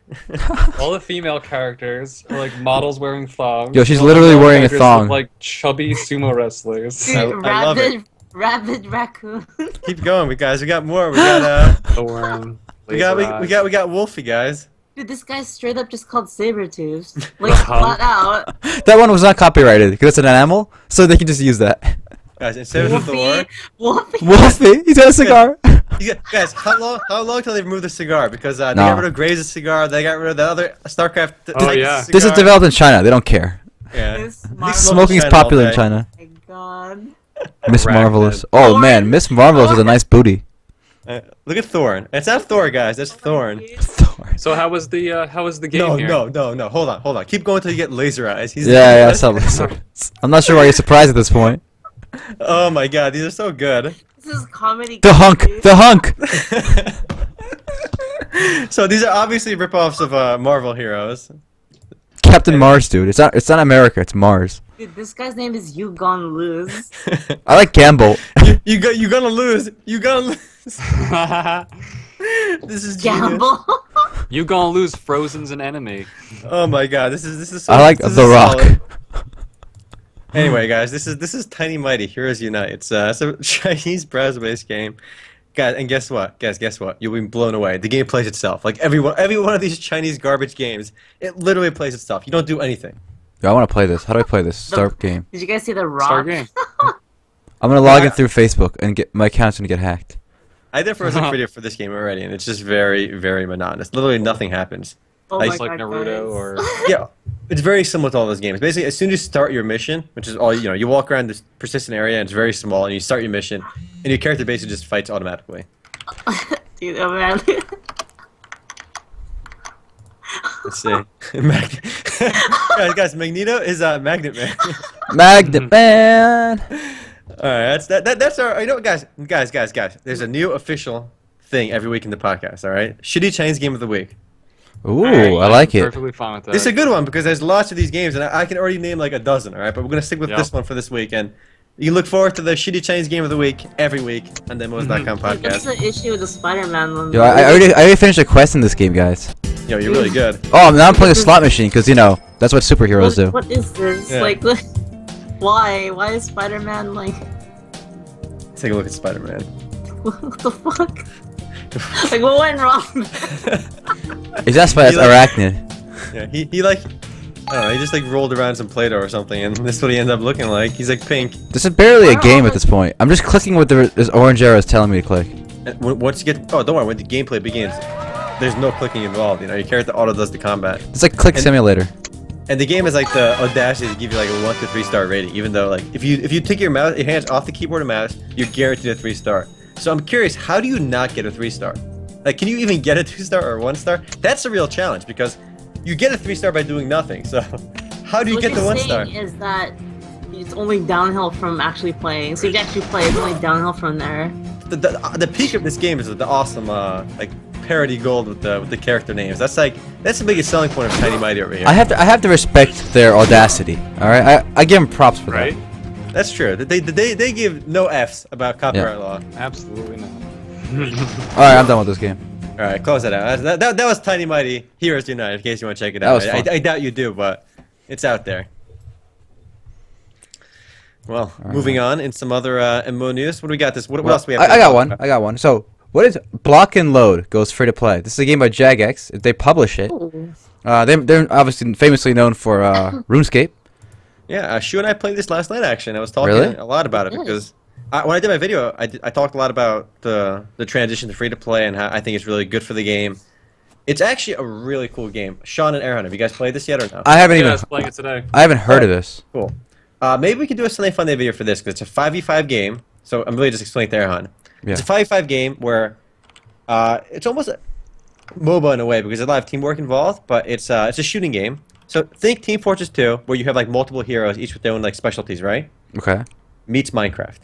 All the female characters are like models wearing thongs. Yo, she's All literally wearing a thong. Look like chubby sumo wrestlers. Dude, I, rabid, I love it. Rabid raccoon. Keep going, we guys. We got more. We got uh. The worm. We got we, we got we got Wolfie, guys. Dude, this guy's straight up just called Sabertooth. Like flat out. That one was not copyrighted because it's an animal, so they can just use that. Guys, instead of the war, Wolfie. Wolfie, he's got a cigar. You guys, how long? How long till they remove the cigar? Because uh, they no. got rid of Graves' cigar. They got rid of the other StarCraft. Oh yeah. Cigar. This is developed in China. They don't care. Yeah. I think smoking is popular in China. Oh my God. Miss Marvelous. Oh man, Miss Marvelous is a nice booty. Uh, Look at Thorn. It's not Thor, guys. That's Thorn. Thorn. So how was the uh, how was the game? No, here? no, no, no. Hold on, hold on. Keep going until you get laser eyes. He's yeah, yeah. Some, some. I'm not sure why you're surprised at this point. Oh my God, these are so good. This is comedy. The hunk. Dude. The hunk. So these are obviously ripoffs of uh, Marvel heroes. Captain Mars, dude. It's not. It's not America. It's Mars. Dude, this guy's name is You Gonna Lose. I like Gumble. You, you go. You gonna lose. You gonna lose. This is Gumble. You gonna lose. Frozen's an enemy. Oh my God, this is this is. So, I like The Rock. Anyway, guys, this is this is Tiny Mighty Heroes Unite. It's, uh, it's a Chinese browser-based game, guys. And guess what, guys? Guess what? You'll be blown away. The game plays itself. Like every one, every one of these Chinese garbage games, it literally plays itself. You don't do anything. Yo, I want to play this. How do I play this? Start the, game. Did you guys see The Rock? Start game. I'm gonna log yeah. in through Facebook and get my account's gonna get hacked. I did for a video for this game already, and it's just very, very monotonous. Literally nothing happens. Oh my like, God, like Naruto guys. or yeah, it's very similar to all those games. Basically, as soon as you start your mission, which is all you know, you walk around this persistent area, and it's very small, and you start your mission, and your character basically just fights automatically. Dude, oh man. Let's see, Mag guys, guys, Magneto is uh, Magnet Man. Magnet Man. All right, that's that, that. That's our. You know, guys, guys, guys, guys. There's a new official thing every week in the podcast. All right, shitty Chinese game of the week. Ooh, right, I like it. Perfectly fine with that. It's a good one because there's lots of these games, and I, I can already name like a dozen. All right, but we're gonna stick with yep. this one for this week, and you can look forward to the shitty Chinese game of the week every week on demos dot com podcast. That's the issue with the Spider-Man one. Yo, I, I already, I already finished a quest in this game, guys. Yo, you're really good. Oh, now I'm playing a slot machine because you know that's what superheroes what, do. What is this? Yeah. Like. Why? Why is Spider-Man like... Take a look at Spider-Man. What the fuck? Like, what went wrong? He's asked by his arachnid. Yeah, he, he like... I don't know, he just like rolled around some Play-Doh or something, and this is what he ended up looking like. He's like pink. This is barely a game at this point. I'm just clicking what the, this orange arrow is telling me to click. And once you get... Oh, don't worry, when the gameplay begins, there's no clicking involved, you know? Your character auto does the combat. It's like Click and Simulator. And the game has like the audacity to give you like a one to three star rating, even though like if you if you take your mouse your hands off the keyboard and mouse, you're guaranteed a three star. So I'm curious, how do you not get a three star? Like, can you even get a two star or one star? That's a real challenge because you get a three star by doing nothing. So how do you what get the one star? What you're saying is that it's only downhill from actually playing. So you actually play, it's only downhill from there. The the, the peak of this game is the awesome uh, like. parody gold with the with the character names. That's like that's the biggest selling point of Tiny Mighty over here. I have to I have to respect their audacity. All right, I I give them props for right? that. That's true. They they they give no f's about copyright yeah. law. Absolutely not. All right, I'm done with this game. All right, close that out. That that, that was Tiny Mighty Heroes Unite. In case you want to check it out, that was fun. I, I doubt you do, but it's out there. Well, right. moving on in some other uh, M M O news. What do we got? This what, well, what else do we have? I, I got one. About? I got one. So. What is Block and Load goes free to play. This is a game by Jagex. They publish it. Uh, they, they're obviously famously known for uh, RuneScape. Yeah, uh, Shu and I played this last night, actually. I was talking really? a lot about it because I, when I did my video, I, did, I talked a lot about the, the transition to free to play and how I think it's really good for the game. It's actually a really cool game. Sean and Aaron, have you guys played this yet or no? I haven't yeah, even. I was playing it today. I haven't heard right. of this. Cool. Uh, maybe we could do a Sunday Funday video for this because it's a five v five game. So I'm really just explaining it to Aaron. Yeah. It's a five v five game where uh, it's almost a MOBA in a way because there's a lot of teamwork involved, but it's uh, it's a shooting game. So think Team Fortress two, where you have like multiple heroes, each with their own like specialties, right? Okay. Meets Minecraft.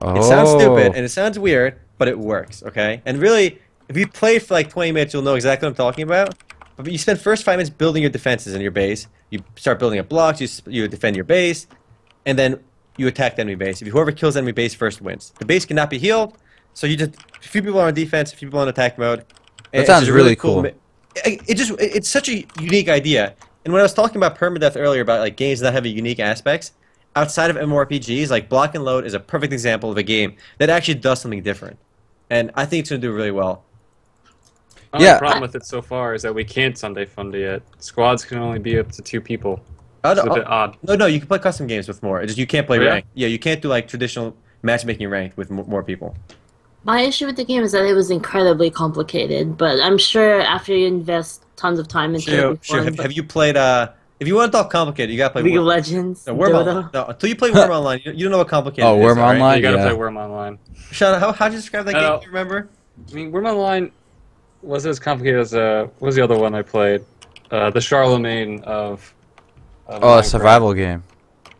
Oh. It sounds stupid and it sounds weird, but it works, okay? And really, if you play for like twenty minutes, you'll know exactly what I'm talking about. But you spend first five minutes building your defenses in your base. You start building up blocks. You you defend your base, and then. You attack the enemy base. If whoever kills the enemy base first wins. The base cannot be healed, so you just few people are on defense, few people are on attack mode. That sounds really cool. It, it just it's such a unique idea. And when I was talking about permadeath earlier about like games that have unique aspects, outside of MMORPGs, like Block and Load is a perfect example of a game that actually does something different. And I think it's gonna do really well. The yeah. problem with it so far is that we can't Sunday Funday yet. Squads can only be up to two people. Oh, no, it's a bit odd. No, no, you can play custom games with more. It's just you can't play oh, yeah? ranked. Yeah, you can't do like traditional matchmaking ranked with more people. My issue with the game is that it was incredibly complicated, but I'm sure after you invest tons of time into it. Sure, sure. Have, have you played? Uh, if you want to talk complicated, you gotta play League Worm. of Legends. No, Worm Online. No, until you play Worm Online, you, you don't know what complicated. Oh, Worm is, Online. Right? You gotta yeah. play Worm Online. Sean, how how do you describe that I game? Don't. Do you remember? I mean, World Online wasn't as complicated as uh, what was the other one I played? Uh, the Charlemagne of. of oh, a survival game.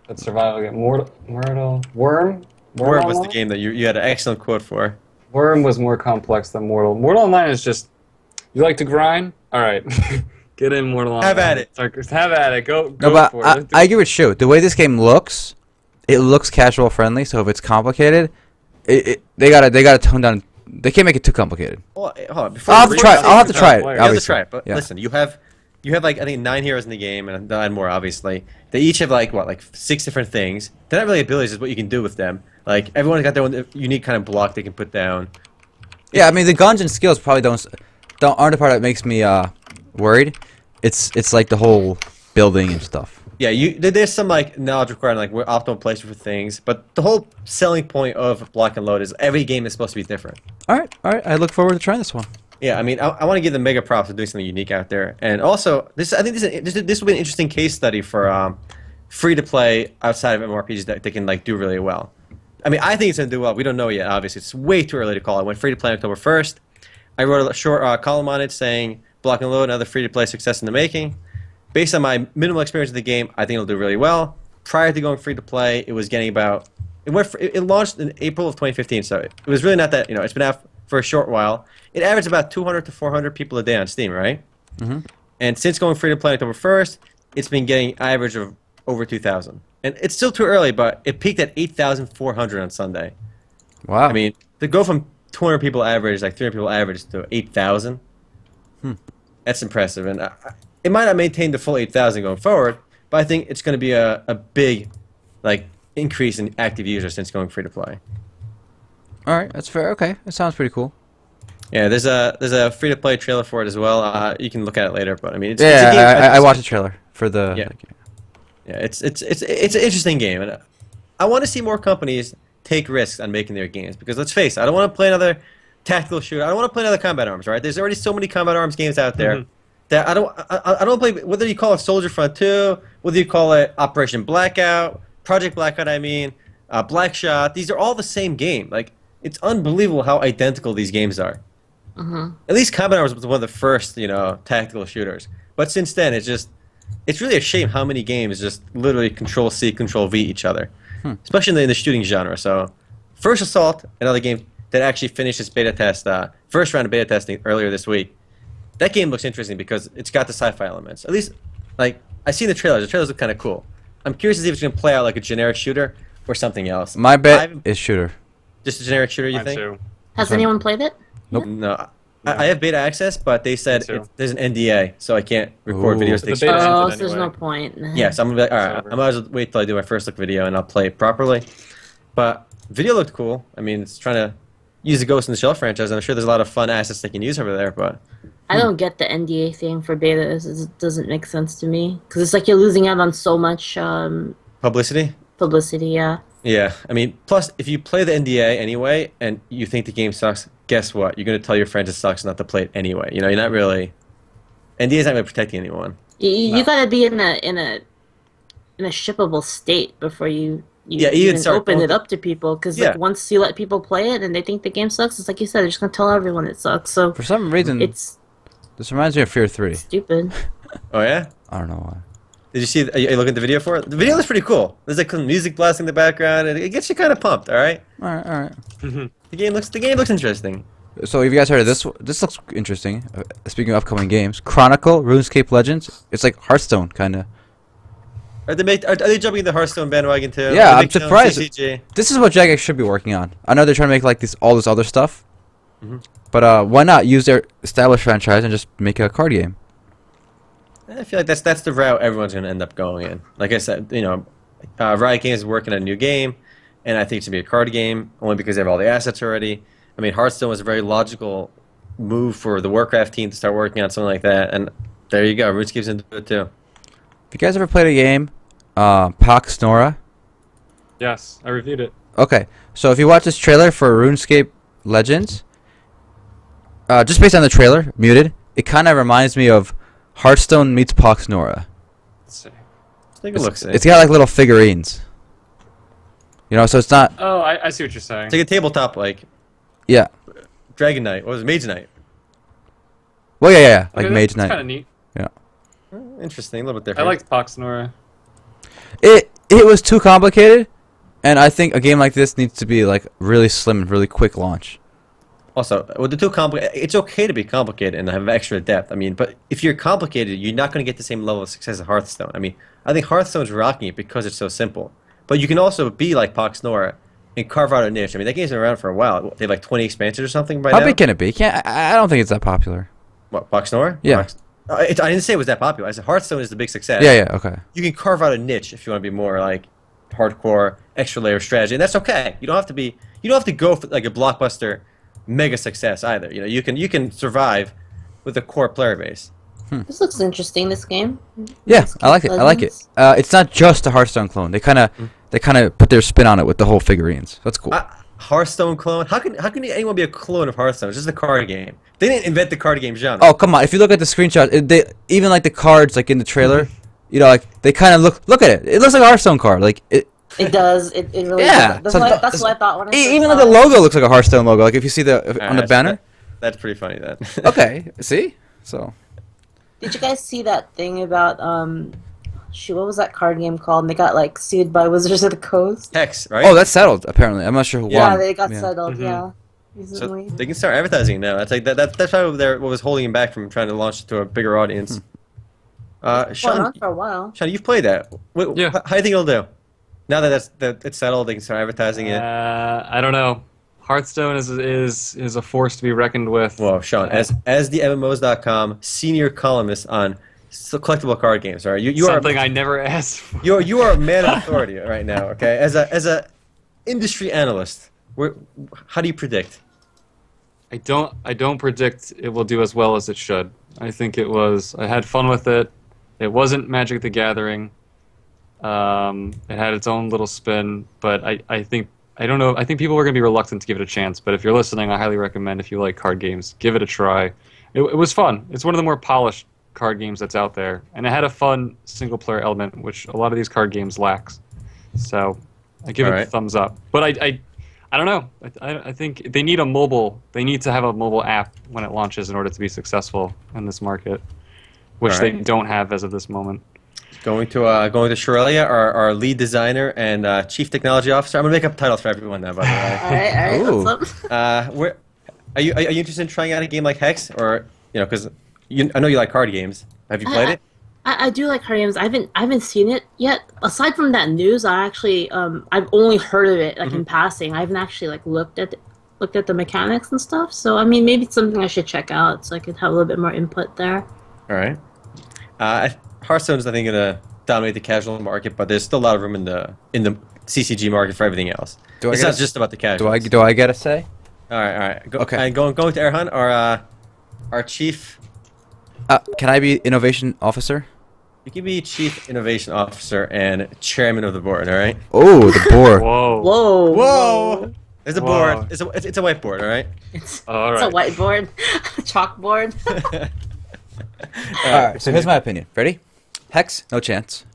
That survival game. Mortal, Mortal Worm. Worm, Worm was the game that you you had an excellent quote for. Worm was more complex than Mortal. Mortal Online is just, you like to grind? All right, get in Mortal Online. Have at it. Have at it. Go. go no, but for I, it. I give it shoot. The way this game looks, it looks casual friendly. So if it's complicated, it, it they gotta they gotta tone down. They can't make it too complicated. Well, hold on, before I'll have to try it. I'll have to try it. I'll have to try it. But yeah. Listen, you have you have like I think nine heroes in the game and nine more obviously. They each have like what like six different things. They're not really abilities, it's what you can do with them. Like everyone's got their own unique kind of block they can put down. Yeah, I mean the guns and skills probably don't don't aren't the part that makes me uh worried. It's it's like the whole building and stuff. Yeah, you there's some like knowledge required, like where optimal placement for things, but the whole selling point of block and load is every game is supposed to be different. All right, all right. I look forward to trying this one. Yeah, I mean, I, I want to give them mega props for doing something unique out there, and also this I think this is, this, this will be an interesting case study for um, free to play outside of M M O R P Gs that they can like do really well. I mean, I think it's gonna do well. We don't know yet. Obviously, it's way too early to call. I went free to play on October first. I wrote a short uh, column on it saying block and load, another free to play success in the making. Based on my minimal experience of the game, I think it'll do really well. Prior to going free to play, it was getting about it went for, it launched in April of twenty fifteen, so it was really not that, you know, it's been out for a short while. It averaged about two hundred to four hundred people a day on Steam, right? Mm-hmm. And since going free to play on October first, it's been getting an average of over two thousand. And it's still too early, but it peaked at eight thousand four hundred on Sunday. Wow. I mean, to go from two hundred people average, like three hundred people average, to eight thousand, hmm. That's impressive. And I, it might not maintain the full eight thousand going forward, but I think it's going to be a, a big like increase in active users since going free-to-play. All right, that's fair. Okay, that sounds pretty cool. Yeah, there's a there's a free-to-play trailer for it as well. Uh, you can look at it later, but I mean, it's, yeah, it's a game, I, I, I watched the trailer for the. Yeah, like, yeah. yeah it's, it's it's it's an interesting game, and I want to see more companies take risks on making their games because let's face it, I don't want to play another tactical shooter. I don't want to play another Combat Arms. Right? There's already so many Combat Arms games out there. Mm-hmm. That I don't, I, I don't play. Whether you call it Soldier Front two, whether you call it Operation Blackout, Project Blackout, I mean, uh, Black Shot. These are all the same game. Like it's unbelievable how identical these games are. Uh-huh. At least Combat Arms was one of the first, you know, tactical shooters. But since then, it's just, it's really a shame how many games just literally Control C, Control V each other, hmm. especially in the, in the shooting genre. So, First Assault, another game that actually finished its beta test, uh, first round of beta testing earlier this week. That game looks interesting because it's got the sci-fi elements. At least, like, I see the trailers. The trailers look kind of cool. I'm curious to see if it's going to play out like a generic shooter or something else. My bet is shooter. Just a generic shooter, you Mine think? Too. Has anyone played it? Nope. No. Yeah. I, I have beta access, but they said it, there's an N D A, so I can't record Ooh. videos. The beta oh, anyway. So there's no point. Yes, yeah, so I'm going to be like, all right, I might as well wait till I do my first look video and I'll play it properly. But video looked cool. I mean, it's trying to use the Ghost in the Shell franchise. I'm sure there's a lot of fun assets they can use over there, but... I don't get the N D A thing for betas. It doesn't make sense to me. Because it's like you're losing out on so much... Um, publicity? Publicity, yeah. Yeah. I mean, plus, if you play the N D A anyway, and you think the game sucks, guess what? You're going to tell your friends it sucks not to play it anyway. You know, you're not really... N D A's not going to protect anyone. You, you no. got to be in a, in, a, in a shippable state before you... You yeah, even start open it up to people because yeah. like, once you let people play it and they think the game sucks, it's like you said, they're just going to tell everyone it sucks. So for some reason, it's this reminds me of Fear three. Stupid. Oh, yeah? I don't know why. Did you see, are you looking at the video for it? The video is pretty cool. There's like music blasting in the background, and it gets you kind of pumped, all right? All right, all right. Mm-hmm. The game looks, the game looks interesting. So have you guys heard of this? This looks interesting. Uh, speaking of upcoming games, Chronicle, RuneScape Legends, it's like Hearthstone, kind of. Are they, make, are, are they jumping in the Hearthstone bandwagon too? Yeah, I'm surprised. This is what Jagex should be working on. I know they're trying to make like this, all this other stuff, mm-hmm. but uh, why not use their established franchise and just make a card game? I feel like that's that's the route everyone's going to end up going in. Like I said, you know, uh, Riot Games is working on a new game, and I think it's going to be a card game only because they have all the assets already. I mean, Hearthstone was a very logical move for the Warcraft team to start working on something like that, and there you go. RuneScape's into it too. Have you guys ever played a game? Uh, Pax Nora? Yes, I reviewed it. Okay, so if you watch this trailer for RuneScape Legends, uh, just based on the trailer, muted, it kind of reminds me of Hearthstone meets Pax Nora. Let's see. I think it it's, looks it's got like little figurines. You know, so it's not... Oh, I, I see what you're saying. It's like a tabletop, like... Yeah. Dragon Knight. What was it? Mage Knight. Well, yeah, yeah, yeah. Like okay, Mage Knight. That's kind of neat. Yeah. Interesting. A little bit different. I liked Poxnora. It it was too complicated, and I think a game like this needs to be like really slim and really quick launch. Also, with the too complicated, it's okay to be complicated and have extra depth. I mean, but if you're complicated, you're not going to get the same level of success as Hearthstone. I mean, I think Hearthstone's rocking it because it's so simple. But you can also be like Poxnora and carve out a niche. I mean, that game's been around for a while. They have like twenty expansions or something by now. How big can it be? Can't, I, I don't think it's that popular. What, Poxnora? Yeah. Pox I didn't say it was that popular. I said Hearthstone is the big success. Yeah, yeah, okay. You can carve out a niche if you want to be more like hardcore, extra layer of strategy, and that's okay. You don't have to be. You don't have to go for like a blockbuster, mega success either. You know, you can you can survive with a core player base. Hmm. This looks interesting. This game. Yeah, this I like it. Legends. I like it. Uh, it's not just a Hearthstone clone. They kind of mm. they kind of put their spin on it with the whole figurines. That's cool. I Hearthstone clone? How can how can anyone be a clone of Hearthstone? It's just a card game. They didn't invent the card game genre. Oh come on! If you look at the screenshot, they even like the cards like in the trailer, mm-hmm. you know, like they kind of look look at it. It looks like a Hearthstone card. Like it. It does. It, it really. Yeah. Does. That's, so what, th that's what I thought when I saw it. Even like the logo looks like a Hearthstone logo. Like if you see the if, right, on the banner. That, that's pretty funny. That. Okay. See. So. Did you guys see that thing about um? Shoot, what was that card game called? And they got like sued by Wizards of the Coast. Hex, right? Oh, that's settled. Apparently, I'm not sure who. Yeah, won. they got yeah. settled. Mm-hmm. Yeah, recently. So they can start advertising now. That's like that. that that's probably what was holding him back from trying to launch to a bigger audience. Uh, Sean, well, for a while. Sean, you've played that. Wait, yeah. How do you think it'll do? Now that that's that it's settled, they can start advertising it. Uh, I don't know. Hearthstone is is is a force to be reckoned with. Well, Sean, as as the M M Os dot com senior columnist on. So collectible card games, right? You, you Something are, I never asked for. You are, you are a man of authority right now, okay? As a as a industry analyst, where, how do you predict? I don't I don't predict it will do as well as it should. I think it was. I had fun with it. It wasn't Magic the Gathering. Um, it had its own little spin, but I I think I don't know. I think people were going to be reluctant to give it a chance. But if you're listening, I highly recommend if you like card games, give it a try. It, it was fun. It's one of the more polished card games that's out there, and it had a fun single player element which a lot of these card games lacks, so I give All it right. a thumbs up. But I, I I don't know, I, I think they need a mobile they need to have a mobile app when it launches in order to be successful in this market, which right. they don't have as of this moment. Going to uh, going to Shurelia, our, our lead designer and uh, chief technology officer. I'm gonna make up titles for everyone now, by the way. All right, all right. uh, where, are you are you interested in trying out a game like Hex, or you know, because You, I know you like card games. Have you played I, it? I, I do like card games. I haven't, I haven't seen it yet. Aside from that news, I actually, um, I've only heard of it like mm-hmm. in passing. I haven't actually like looked at, the, looked at the mechanics and stuff. So I mean, maybe it's something I should check out so I could have a little bit more input there. All right. Uh, Hearthstone's I think gonna dominate the casual market, but there's still a lot of room in the in the C C G market for everything else. Do it's I not a, just about the casual. Do I do I get a say? All right, all right. Go, okay. And going going to Erhan, our uh, our chief. Uh, can I be innovation officer? You can be chief innovation officer and chairman of the board. All right. Oh, the board. Whoa. Whoa. Whoa. There's a Whoa. board. It's a it's, it's a whiteboard. All right. It's, all right. It's a whiteboard, chalkboard. All right. So here's my opinion. Ready? Hex, no chance.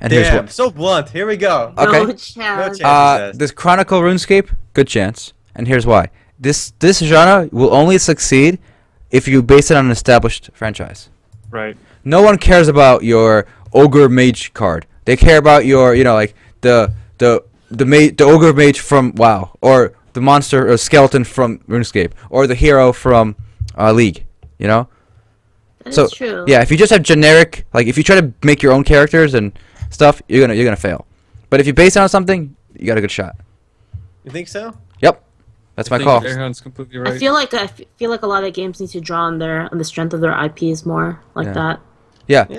And Damn, here's what. So blunt. Here we go. Okay. No chance. No chance uh, this Chronicle RuneScape, good chance. And here's why. This this genre will only succeed if you base it on an established franchise. Right. No one cares about your ogre mage card. They care about your, you know, like the the the ma the ogre mage from WoW, or the monster or skeleton from RuneScape, or the hero from uh, League. You know. That so is true. Yeah, if you just have generic, like if you try to make your own characters and stuff, you're gonna you're gonna fail. But if you base it on something, you got a good shot. You think so? Yep. That's my call. Right. I feel like I feel like a lot of games need to draw on their on the strength of their I Ps more, like yeah. that. Yeah. yeah.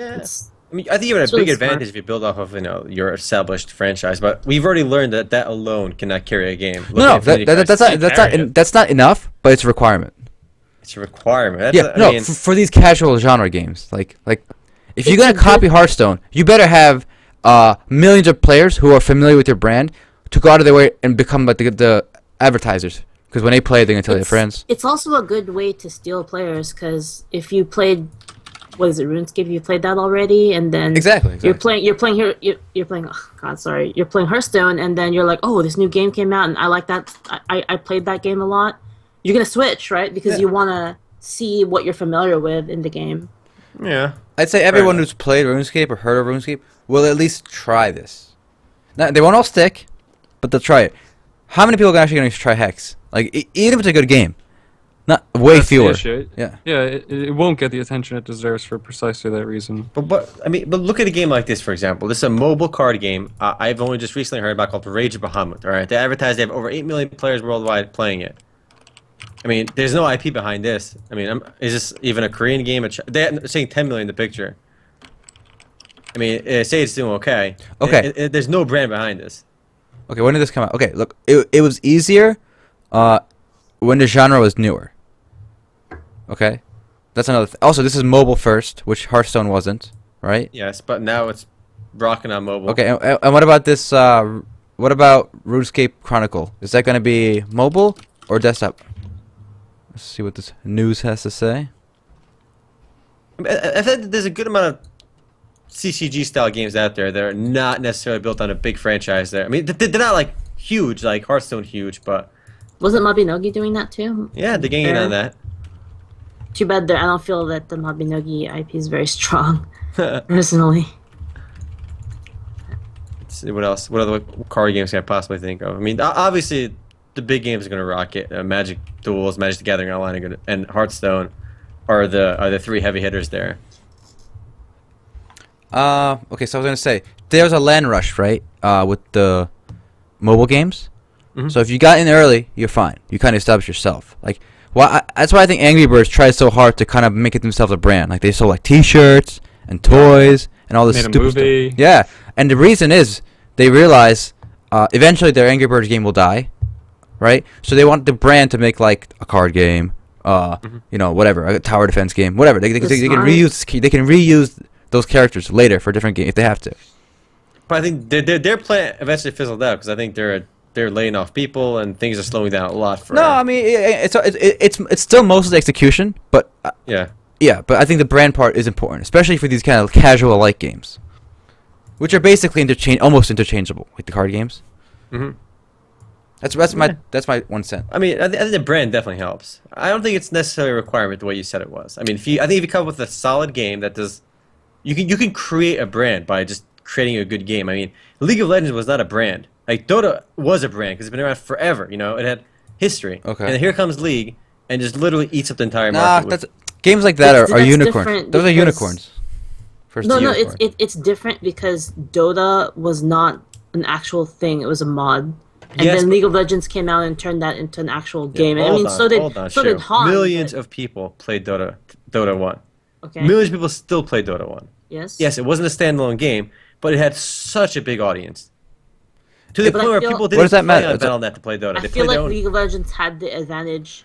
I mean, I think you have a really big smart. advantage if you build off of you know your established franchise, but we've already learned that that alone cannot carry a game. No, no that, that, that's not that's not in, that's not enough, but it's a requirement. It's a requirement. That's yeah. A, no, mean, for, for these casual genre games, like like if you're gonna copy Hearthstone, you better have uh, millions of players who are familiar with your brand to go out of their way and become like the the advertisers, because when they play, they're gonna tell it's, their friends. It's also a good way to steal players, because if you played, what is it, RuneScape? You played that already, and then exactly, exactly. you're playing, you're playing here, you're, you're playing. Oh God, sorry, you're playing Hearthstone, and then you're like, oh, this new game came out, and I like that. I I, I played that game a lot. you're gonna switch, right? Because yeah. you wanna see what you're familiar with in the game. Yeah. I'd say everyone who's played RuneScape or heard of RuneScape will at least try this. Now, they won't all stick, but they'll try it. How many people are actually going to try Hex? Like, e even if it's a good game. Not way That's fewer. Yeah, yeah, it, it won't get the attention it deserves for precisely that reason. But, but I mean, but look at a game like this, for example. This is a mobile card game. Uh, I've only just recently heard about called Rage of Bahamut. All right, they advertise they have over eight million players worldwide playing it. I mean, there's no I P behind this. I mean, I'm, is this even a Korean game? A they're saying ten million in the picture. I mean, uh, say it's doing okay. Okay. It, it, it, there's no brand behind this. Okay, when did this come out? Okay, look, it it was easier uh, when the genre was newer. Okay, that's another. Th also, this is mobile first, which Hearthstone wasn't, right? Yes, but now it's rocking on mobile. Okay, and, and what about this? Uh, what about RuneScape Chronicle? Is that going to be mobile or desktop? Let's see what this news has to say. I think there's a good amount of C C G style games out there that are not necessarily built on a big franchise. There, I mean, they're not like huge, like Hearthstone, huge, but wasn't Mabinogi doing that too? Yeah, they're getting in on that. Too bad that I don't feel that the Mabinogi I P is very strong, personally. Let's see what else? What other card games can I possibly think of? I mean, obviously, the big games are going to rock it. Uh, Magic Duels, Magic the Gathering Online, are gonna, and Hearthstone are the are the three heavy hitters there. Uh, okay, so I was going to say, there's a land rush, right, uh, with the mobile games? Mm-hmm. So if you got in early, you're fine. You kind of establish yourself. Like... Well, I, that's why I think Angry Birds tries so hard to kind of make it themselves a brand. Like, they sold, like, T-shirts and toys and all this Made stupid stuff. Yeah, and the reason is they realize uh, eventually their Angry Birds game will die, right? So they want the brand to make, like, a card game, uh, mm-hmm. you know, whatever, a tower defense game, whatever. They, they, they, they, can reuse, they can reuse those characters later for a different game if they have to. But I think their, their plan eventually fizzled out because I think they're a... They're laying off people, and things are slowing down a lot. For no, I mean it, it's it, it's it's still mostly execution, but uh, yeah, yeah. But I think the brand part is important, especially for these kind of casual light games, which are basically interchange almost interchangeable, like the card games. Mm-hmm. That's that's yeah. my that's my one cent. I mean, I, th I think the brand definitely helps. I don't think it's necessarily a requirement the way you said it was. I mean, if you, I think if you come up with a solid game that does, you can you can create a brand by just creating a good game. I mean, League of Legends was not a brand. Like, Dota was a brand because it's been around forever, you know? It had history. Okay. And here comes League and just literally eats up the entire market. Nah, that's, games like that are, are unicorns. Those are unicorns. First no, no, unicorn. it's, it, it's different because Dota was not an actual thing. It was a mod. And yes, then League of Legends came out and turned that into an actual yeah, game. I mean, on, so did, on, so sure. did Han. Millions but... of people played Dota, Dota one. Okay. Millions of people still play Dota one. Yes. Yes, it wasn't a standalone game, but it had such a big audience. To the point where people didn't play Battle dot net to play Dota. I feel like League of Legends had the advantage.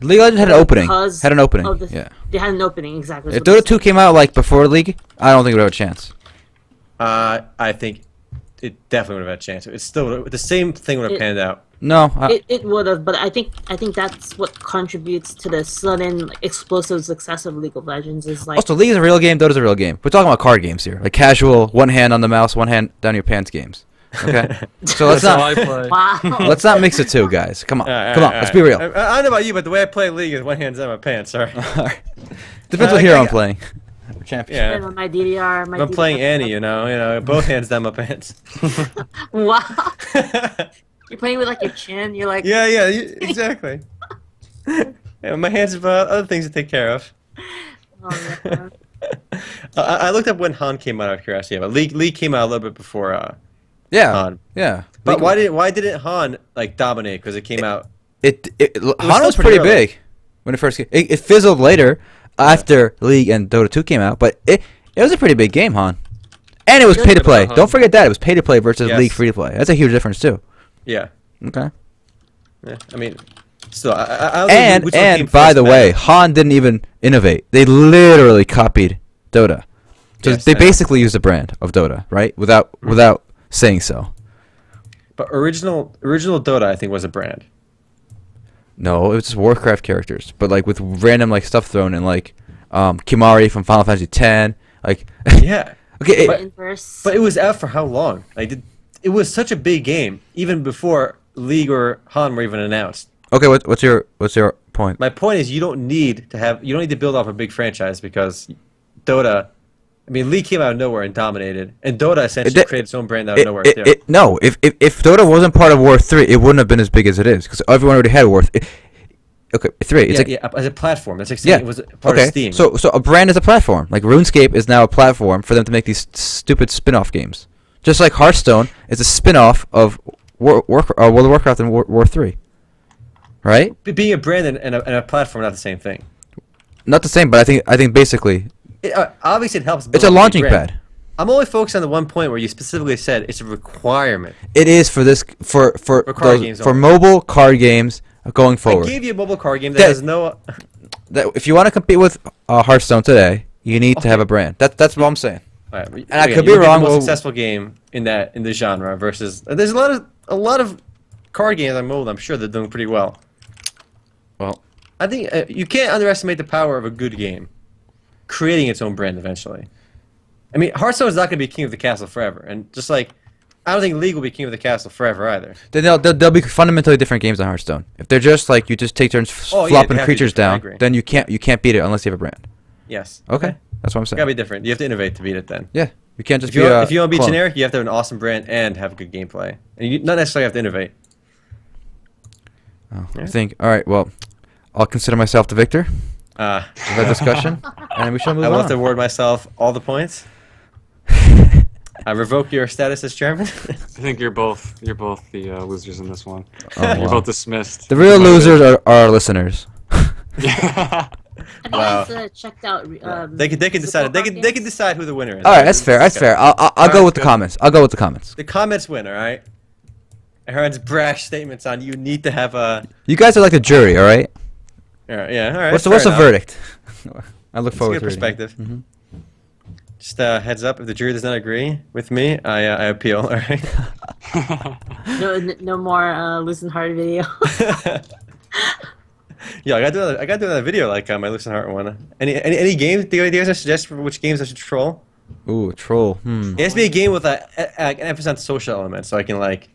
League of Legends had an opening. Had an opening. The yeah. They had an opening, exactly. If Dota two came out like before League, I don't think it would have a chance. Uh, I think it definitely would have had a chance. It still the same thing would have panned out. No, I, it it would have, but I think I think that's what contributes to the sudden explosive success of League of Legends is like. Also, League is a real game. Dota's a real game. We're talking about card games here, like casual, one hand on the mouse, one hand down your pants games. Okay, so let's not wow. let's not mix the two, guys. Come on, right, come on. Right, let's right. be real. I, I don't know about you, but the way I play League is one hand's on my pants. Sorry. Depends uh, what hero I'm playing. Champion. Yeah. Yeah. My D D R. My I'm D D R. playing Annie. You know, you know, both hands down my pants. Wow. You're playing with like your chin. You're like. Yeah, yeah, you, exactly. Yeah, my hands about other things to take care of. Oh, yeah. uh, I, I looked up when Han came out of curiosity, but League League came out a little bit before. Uh, Yeah, Han. yeah. But League why didn't why didn't Han like dominate? Because it came it, out. It, it, it was Han was pretty, pretty big when it first came. It, it fizzled later yeah. after League and Dota two came out, but it it was a pretty big game, Han. And it was pay to play. Don't forget that it was pay to play versus yes. League free to play. That's a huge difference too. Yeah. Okay. Yeah. I mean, so I. I don't and think and by the way, Han didn't even innovate. They literally copied Dota. So yes, they basically used the brand of Dota, right? Without mm-hmm. without. saying so. But original original Dota, I think, was a brand. No, it was just Warcraft characters, but like with random like stuff thrown in, like um, Kimari from Final Fantasy X. Like yeah, okay. But it, but it was out for how long? Like it, it was such a big game, even before League or Han were even announced. Okay, what, what's your what's your point? My point is you don't need to have you don't need to build off a big franchise because Dota, I mean, League came out of nowhere and dominated, and Dota essentially it, created its own brand out of it, nowhere. It, it, no, if, if if Dota wasn't part of War Three, it wouldn't have been as big as it is because everyone already had War Three. Okay, three. It's yeah, like, yeah, as a platform. That's like Steam. Yeah. It was part okay. of Steam. So, so a brand is a platform. Like RuneScape is now a platform for them to make these stupid spin-off games. Just like Hearthstone is a spin-off of War, War, uh, World of Warcraft and War, War Three. Right? Being a brand and, and, a, and a platform are not the same thing. Not the same, but I think I think basically. It, uh, obviously, it helps. It's a launching pad. I'm only focused on the one point where you specifically said it's a requirement. It is for this for for for, card those, games for mobile card games. Going forward, I gave you a mobile card game that, that has no. That if you want to compete with uh, Hearthstone today, you need okay. to have a brand. That that's what I'm saying. All right. And Again, I could be wrong. The most successful game in that in the genre versus uh, there's a lot of a lot of card games on mobile. I'm sure they're doing pretty well. Well, I think uh, you can't underestimate the power of a good game, creating its own brand eventually. I mean, Hearthstone is not going to be king of the castle forever, and just like. I don't think League will be king of the castle forever either. Then they'll, they'll, they'll be fundamentally different games on Hearthstone. If they're just like you just take turns oh, flopping yeah, creatures down, then you can't you can't beat it unless you have a brand. Yes. Okay, that's what I'm saying. It's gotta be different. You have to innovate to beat it then. Yeah, you can't just. If you be, want, uh, if you want to be clone. generic, you have to have an awesome brand and have good gameplay, and you not necessarily have to innovate. Oh, yeah. I think. All right. Well, I'll consider myself the victor uh, of that discussion, and we shall move I on. I want to award myself all the points. I revoke your status as chairman. I think you're both you're both the uh, losers in this one. Oh, you're wow. both dismissed. The real losers are, are our listeners. Yeah. I wow. think uh, checked out. Um, they can they can decide they can they can decide who the winner is. All right, that's fair. That's fair. I'll I'll, I'll go right, with the go. comments. I'll go with the comments. The comments win. All right. Aaron's brash statements on you need to have a. You guys are like the jury. All right. All right. Yeah. All right. What's the, what's the verdict? I look that's forward a good to perspective. Mm-hmm. Just uh, heads up, if the jury does not agree with me, I, uh, I appeal, all right? no, n no more uh, Listen Heart video. Yeah, I gotta do another, I gotta do another video like uh, my Listen Heart one. Any any, any games, do you guys suggest for which games I should troll? Ooh, troll. Hmm. It has to be a game with a, a, a, an emphasis on social element, so I can, like,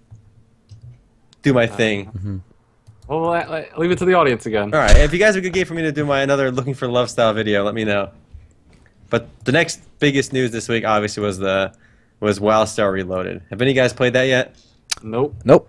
do my thing. Uh, mm-hmm. Well, I, I leave it to the audience again. All right, if you guys have a good game for me to do my another Looking for Love style video, let me know. But the next biggest news this week, obviously, was the was WoW Star Reloaded. Have any of you guys played that yet? Nope. Nope.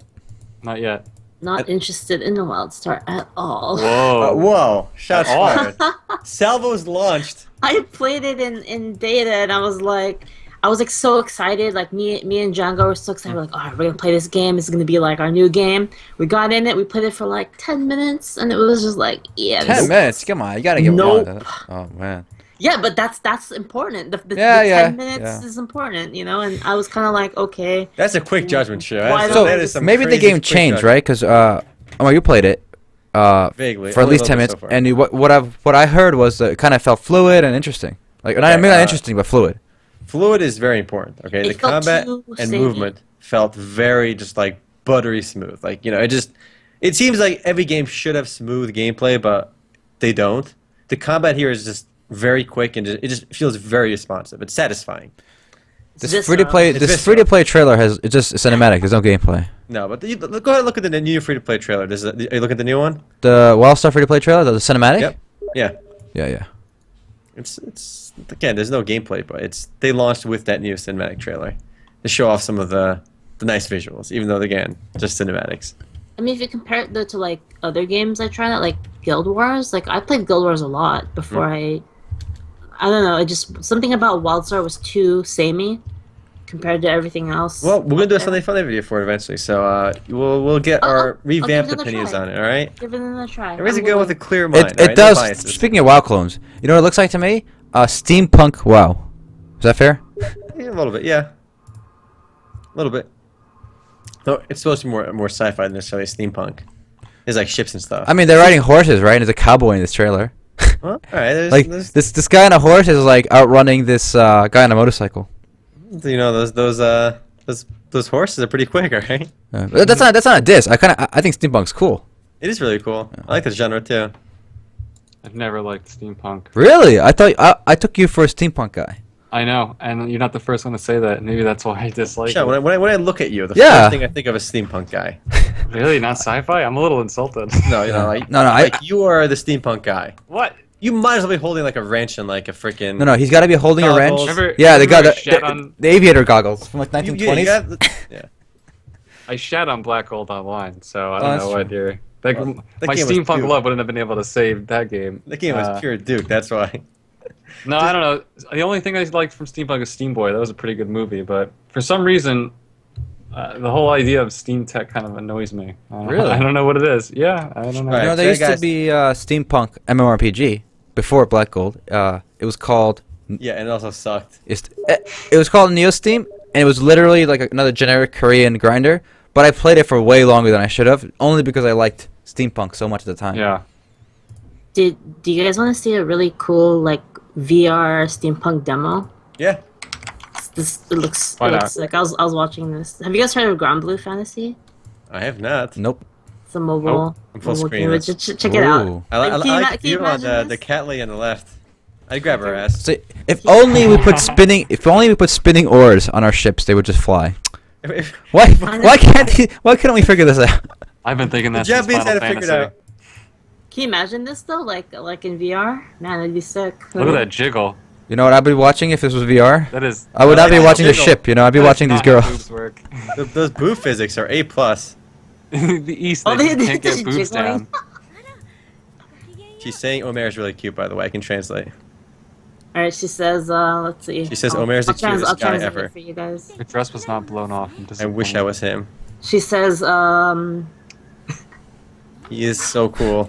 Not yet. Not I, interested in the Wild Star at all. Whoa! Uh, whoa! Shots fired. Salvo's launched. I played it in in data, and I was like, I was like so excited. Like me, me and Django were so excited. We're like, oh, we're gonna play this game. It's gonna be like our new game. We got in it. We played it for like ten minutes, and it was just like, yeah. Ten minutes? Come on, you gotta get nope. one. Oh man. Yeah, but that's that's important. The, the, yeah, the yeah, ten minutes yeah. is important, you know. And I was kind of like, okay. That's a quick judgment show. So that is some maybe the game changed, judgment. right? Because uh, Omer, you played it uh, Vaguely, for at least ten minutes, so and you, what what I what I heard was that it kind of felt fluid and interesting. Like, and okay, I mean, not uh, interesting, but fluid. Fluid is very important. Okay, it the combat and same. movement felt very just like buttery smooth. Like you know, it just it seems like every game should have smooth gameplay, but they don't. The combat here is just very quick and it just feels very responsive. It's satisfying. This, this free to play, this free to play trailer has it's just cinematic. There's no gameplay. No, but the, go ahead and look at the new free to play trailer. Does it, are you looking at the new one? The Wild Star free to play trailer, the cinematic. Yep. Yeah. Yeah, yeah. It's it's again. There's no gameplay, but it's they launched with that new cinematic trailer to show off some of the the nice visuals, even though again just cinematics. I mean, if you compare it though to like other games I tried out, like Guild Wars. Like I played Guild Wars a lot before mm. I. I don't know. It just something about WildStar was too samey compared to everything else. Well, we're gonna do a Sunday Funday video for it eventually, so uh, we'll we'll get oh, our revamped opinions try. on it. All right. Give it another try. Everybody's going with a clear mind. It, it right? does. No speaking of WoW clones, you know what it looks like to me? Uh, steampunk WoW. Is that fair? Yeah, a little bit, yeah. A little bit. No, it's supposed to be more more sci-fi than necessarily steampunk. There's like ships and stuff. I mean, they're riding horses, right? And there's a cowboy in this trailer. Well, all right, there's, like there's... this, this guy on a horse is like outrunning this uh, guy on a motorcycle. You know those those uh those those horses are pretty quick, all right? Uh, that's not that's not a diss. I kind of I think steampunk's cool. It is really cool. Yeah. I like this genre too. I've never liked steampunk. Really? I thought I I took you for a steampunk guy. I know, and you're not the first one to say that. Maybe that's why I dislike yeah, it. When I, when, I, when I look at you, the yeah. first thing I think of is steampunk guy. Really? Not sci-fi? I'm a little insulted. No, you know, like, no, no, like I, you are the steampunk guy. What? You might as well be holding like a wrench and like a freaking... No, no, he's got to be holding goggles. a wrench. Remember, yeah, they got the, on... the aviator goggles from like nineteen twenties. Yeah, got, yeah. I shat on Black Gold Online, so I don't oh, know what you're... That, well, that my steampunk love wouldn't have been able to save that game. That game was uh, pure Duke, that's why. No, I don't know. The only thing I liked from steampunk is Steam Boy. That was a pretty good movie, but for some reason, uh, the whole idea of steam tech kind of annoys me. Uh, really? I don't know what it is. Yeah, I don't know. Right, you know, there used to be uh, steampunk MMORPG before Black Gold. Uh, it was called... Yeah, and it also sucked. It was called NeoSteam, and it was literally like another generic Korean grinder, but I played it for way longer than I should have, only because I liked steampunk so much at the time. Yeah. Did, do you guys want to see a really cool like V R steampunk demo? Yeah. This it looks, it looks like I was I was watching this. Have you guys heard of Gumble Fantasy? I have not. Nope. It's a mobile. Oh, full mobile screen. Game. Ch check Ooh. it out. I, like, I, I, I like you on the, the cat lady on the left. I'd grab her ass. So if only we put spinning if only we put spinning oars on our ships, they would just fly. why why can't he, why couldn't we figure this out? I've been thinking that since Final Fantasy. Out. Can you imagine this though, like like in V R? Man, that'd be sick. Look at that jiggle. You know what I'd be watching if this was V R? That is. I would not be watching the ship. You know, I'd be watching these girls. the, those boob physics are A plus. the East. Oh, they, they can't get boobs down. She's saying Omer is really cute, by the way. I can translate. Alright, she says, uh, let's see. She says Omer's the cutest guy ever. For you guys. The dress was not blown off. I wish I was him. She says, um... he is so cool.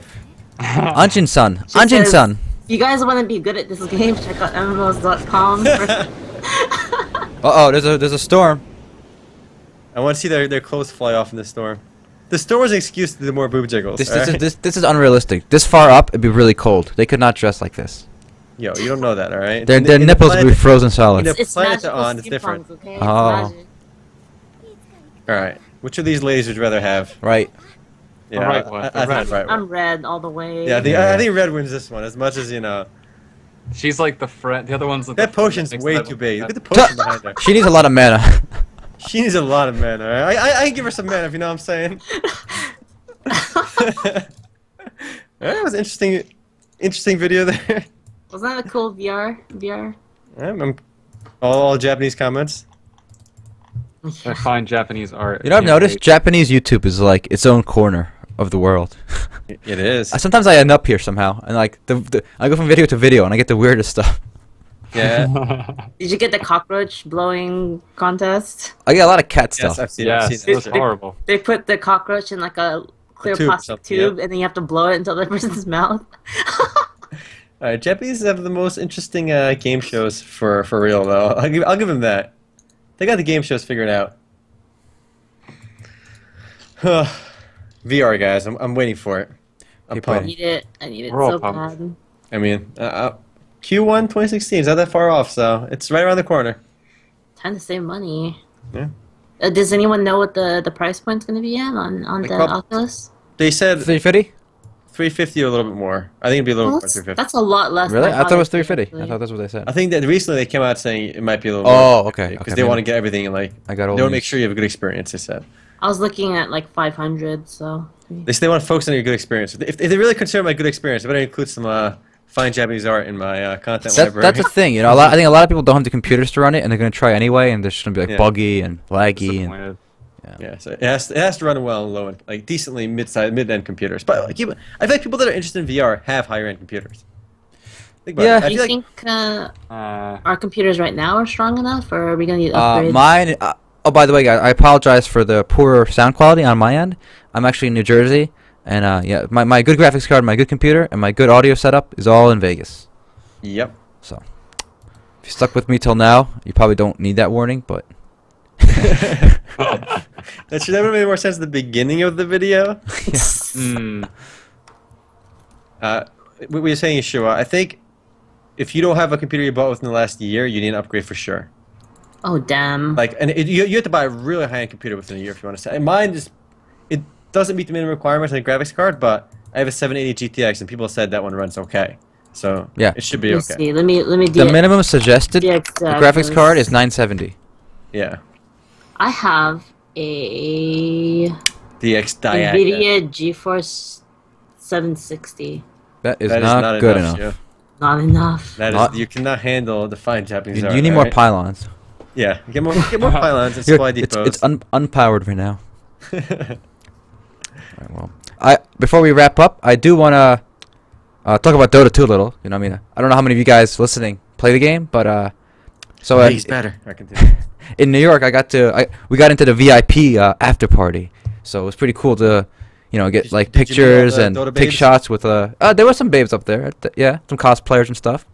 Anjin-san. Anjin-san. You guys want to be good at this game, check out M M Os dot com. Uh-oh, there's a, there's a storm. I want to see their, their clothes fly off in the storm. The storm was an excuse to do more boob jiggles. This, this, right? is, this, this is unrealistic. This far up, it'd be really cold. They could not dress like this. Yo, you don't know that, all right? Their, their nipples the planet, would be frozen solid. It's, it's planet they're on, it's different. Ponds, okay? Oh. All right. Which of these ladies would you rather have? Right. Yeah, oh, right, one. I, I red. Right one. I'm red all the way. Yeah, I think, yeah. I think red wins this one, as much as, you know. She's like the friend. The other one's like that the potion's friend. way too big. Look at the potion behind her. She needs a lot of mana. She needs a lot of mana. Right? I, I, I can give her some mana, if you know what I'm saying. That was an interesting, interesting video there. Wasn't that a cool V R? V R? Yeah, I'm, all, all Japanese comments. I find Japanese art. You know, I've noticed Japanese YouTube is like its own corner of the world. It is. Sometimes I end up here somehow, and like the, the I go from video to video, and I get the weirdest stuff. Yeah. Did you get the cockroach blowing contest? I get a lot of cat yes, stuff. I've seen, yes, I've seen it. It was horrible. They, they put the cockroach in like a clear a tube, plastic something. tube, yep. and then you have to blow it into the person's mouth. All right, Japanese have the most interesting uh, game shows for for real though. I'll give I'll give them that. They got the game shows figured out. V R guys, I'm I'm waiting for it. I'm pumped. I need it. I need it so bad. I mean, uh, uh, Q one twenty sixteen is not that far off, so it's right around the corner. Time to save money. Yeah. Uh, does anyone know what the the price point's going to be at on on like the Oculus? They said three fifty. three fifty or a little bit more. I think it'd be a little well, more three fifty. That's a lot less. Really? I thought it was three fifty. I thought that's what they said. I think that recently they came out saying it might be a little. Oh, more okay. Because okay, they want to get everything in like. I got all. They want to make sure you have a good experience. They said. I was looking at like five hundred, so. They say they want to focus on your good experience. If, if they really consider my good experience, I better include some uh, fine Japanese art in my uh, content. That's, that's the thing, you know. A lot, I think a lot of people don't have the computers to run it, and they're gonna try anyway, and they're just gonna be like yeah. buggy and laggy and. Yeah. yeah, so it has, it has to run well and low and like decently mid-side, mid-end computers. But like, even, I feel like people that are interested in V R have higher-end computers. Think about yeah, it. I do you think like, uh, uh, our computers right now are strong enough, or are we gonna need upgrades? Uh, mine. Uh, oh, by the way, guys, I apologize for the poorer sound quality on my end. I'm actually in New Jersey, and uh, yeah, my my good graphics card, my good computer, and my good audio setup is all in Vegas. Yep. So, if you stuck with me till now, you probably don't need that warning, but. That should have made more sense at the beginning of the video. Yes. Mm. Uh, we were saying, Yeshua, I think if you don't have a computer you bought within the last year, you need an upgrade for sure. Oh, damn. Like, and it, you, you have to buy a really high-end computer within a year if you want to say. Mine just, it doesn't meet the minimum requirements on a graphics card, but I have a seven eighty G T X, and people said that one runs okay. So yeah, it should be Let's okay. See. Let me let me. The minimum suggested graphics card is nine seventy. Yeah. I have a D X Diac NVIDIA GeForce seven sixty. That is, that not, is not good enough. enough. Not enough. That not is you cannot handle the fine Japanese. You, you art, need right? more pylons. Yeah, get more get more pylons and supply depots. It's, it's un unpowered right now. All right, well, I before we wrap up, I do want to uh, talk about Dota two a little. You know, what I mean, I don't know how many of you guys listening play the game, but uh, so uh, he's better. I can do. In New York, I got to I, we got into the V I P uh, after party, so it was pretty cool to, you know, get did, like did pictures you know, uh, and take shots with uh, uh there were some babes up there, th yeah, some cosplayers and stuff.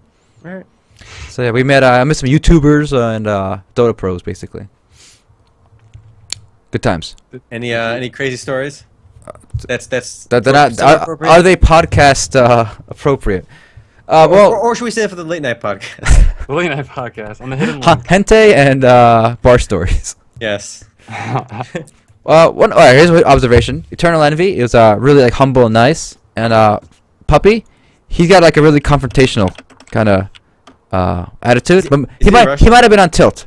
All right. So yeah, we met. Uh, I met some YouTubers uh, and uh, Dota pros, basically. Good times. Any uh, any crazy stories? Uh, that's that's. That, they're not, are, are they podcast uh, appropriate? Uh, or, well, or, or should we say it for the late night podcast? The late night podcast on the hidden link. Hentai and uh, bar stories. Yes. uh, one. All right. Here's an observation. Eternal Envy is uh really like humble and nice, and uh, Puppy, he's got like a really confrontational kind of uh attitude. Is he, is he might Russian? He might have been on tilt.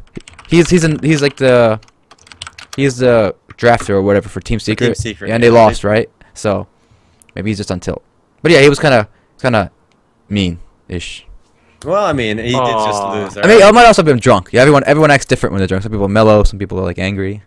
He's he's in, he's like the he's the drafter or whatever for Team Secret. Team Secret yeah, and they yeah, lost, right? So maybe he's just on tilt. But yeah, he was kind of kind of. mean-ish. Well, I mean, he Aww. did just lose. Right? I mean, I might also have been drunk. Yeah, everyone, everyone acts different when they're drunk. Some people are mellow, some people are like angry.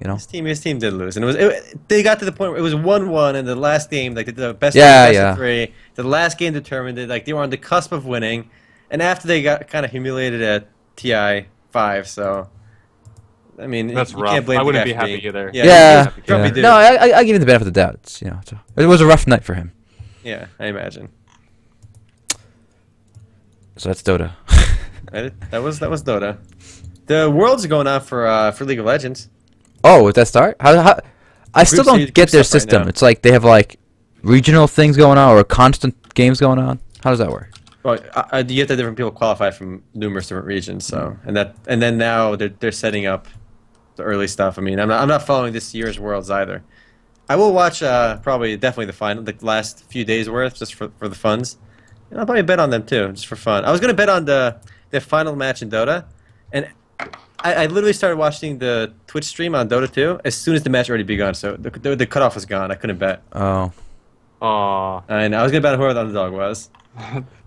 You know, his team, his team did lose, and it was it, they got to the point where it was one one in the last game. Like they did the best, yeah, game, best yeah. of three. The last game determined it. Like they were on the cusp of winning, and after they got kind of humiliated at T I five, so I mean, that's you rough. Can't blame I wouldn't be happy either. Yeah, yeah. yeah. yeah. No, I, I, I give him the benefit of the doubt. It's, you know, it's a, it was a rough night for him. Yeah, I imagine. So that's Dota. that was that was Dota. The world's going on for uh, for League of Legends. Oh, did that start? How, how I group still don't C, get their system. Right, it's like they have like regional things going on or constant games going on. How does that work? Well, uh, you have to have different people qualify from numerous different regions. So mm-hmm. and that and then now they're they're setting up the early stuff. I mean, I'm not I'm not following this year's worlds either. I will watch uh, probably definitely the final the last few days worth just for for the funds. And I'll probably bet on them too, just for fun. I was gonna bet on the the final match in Dota, and I, I literally started watching the Twitch stream on Dota two as soon as the match already begun. So the the, the cutoff was gone. I couldn't bet. Oh, oh. And I was gonna bet whoever the underdog was.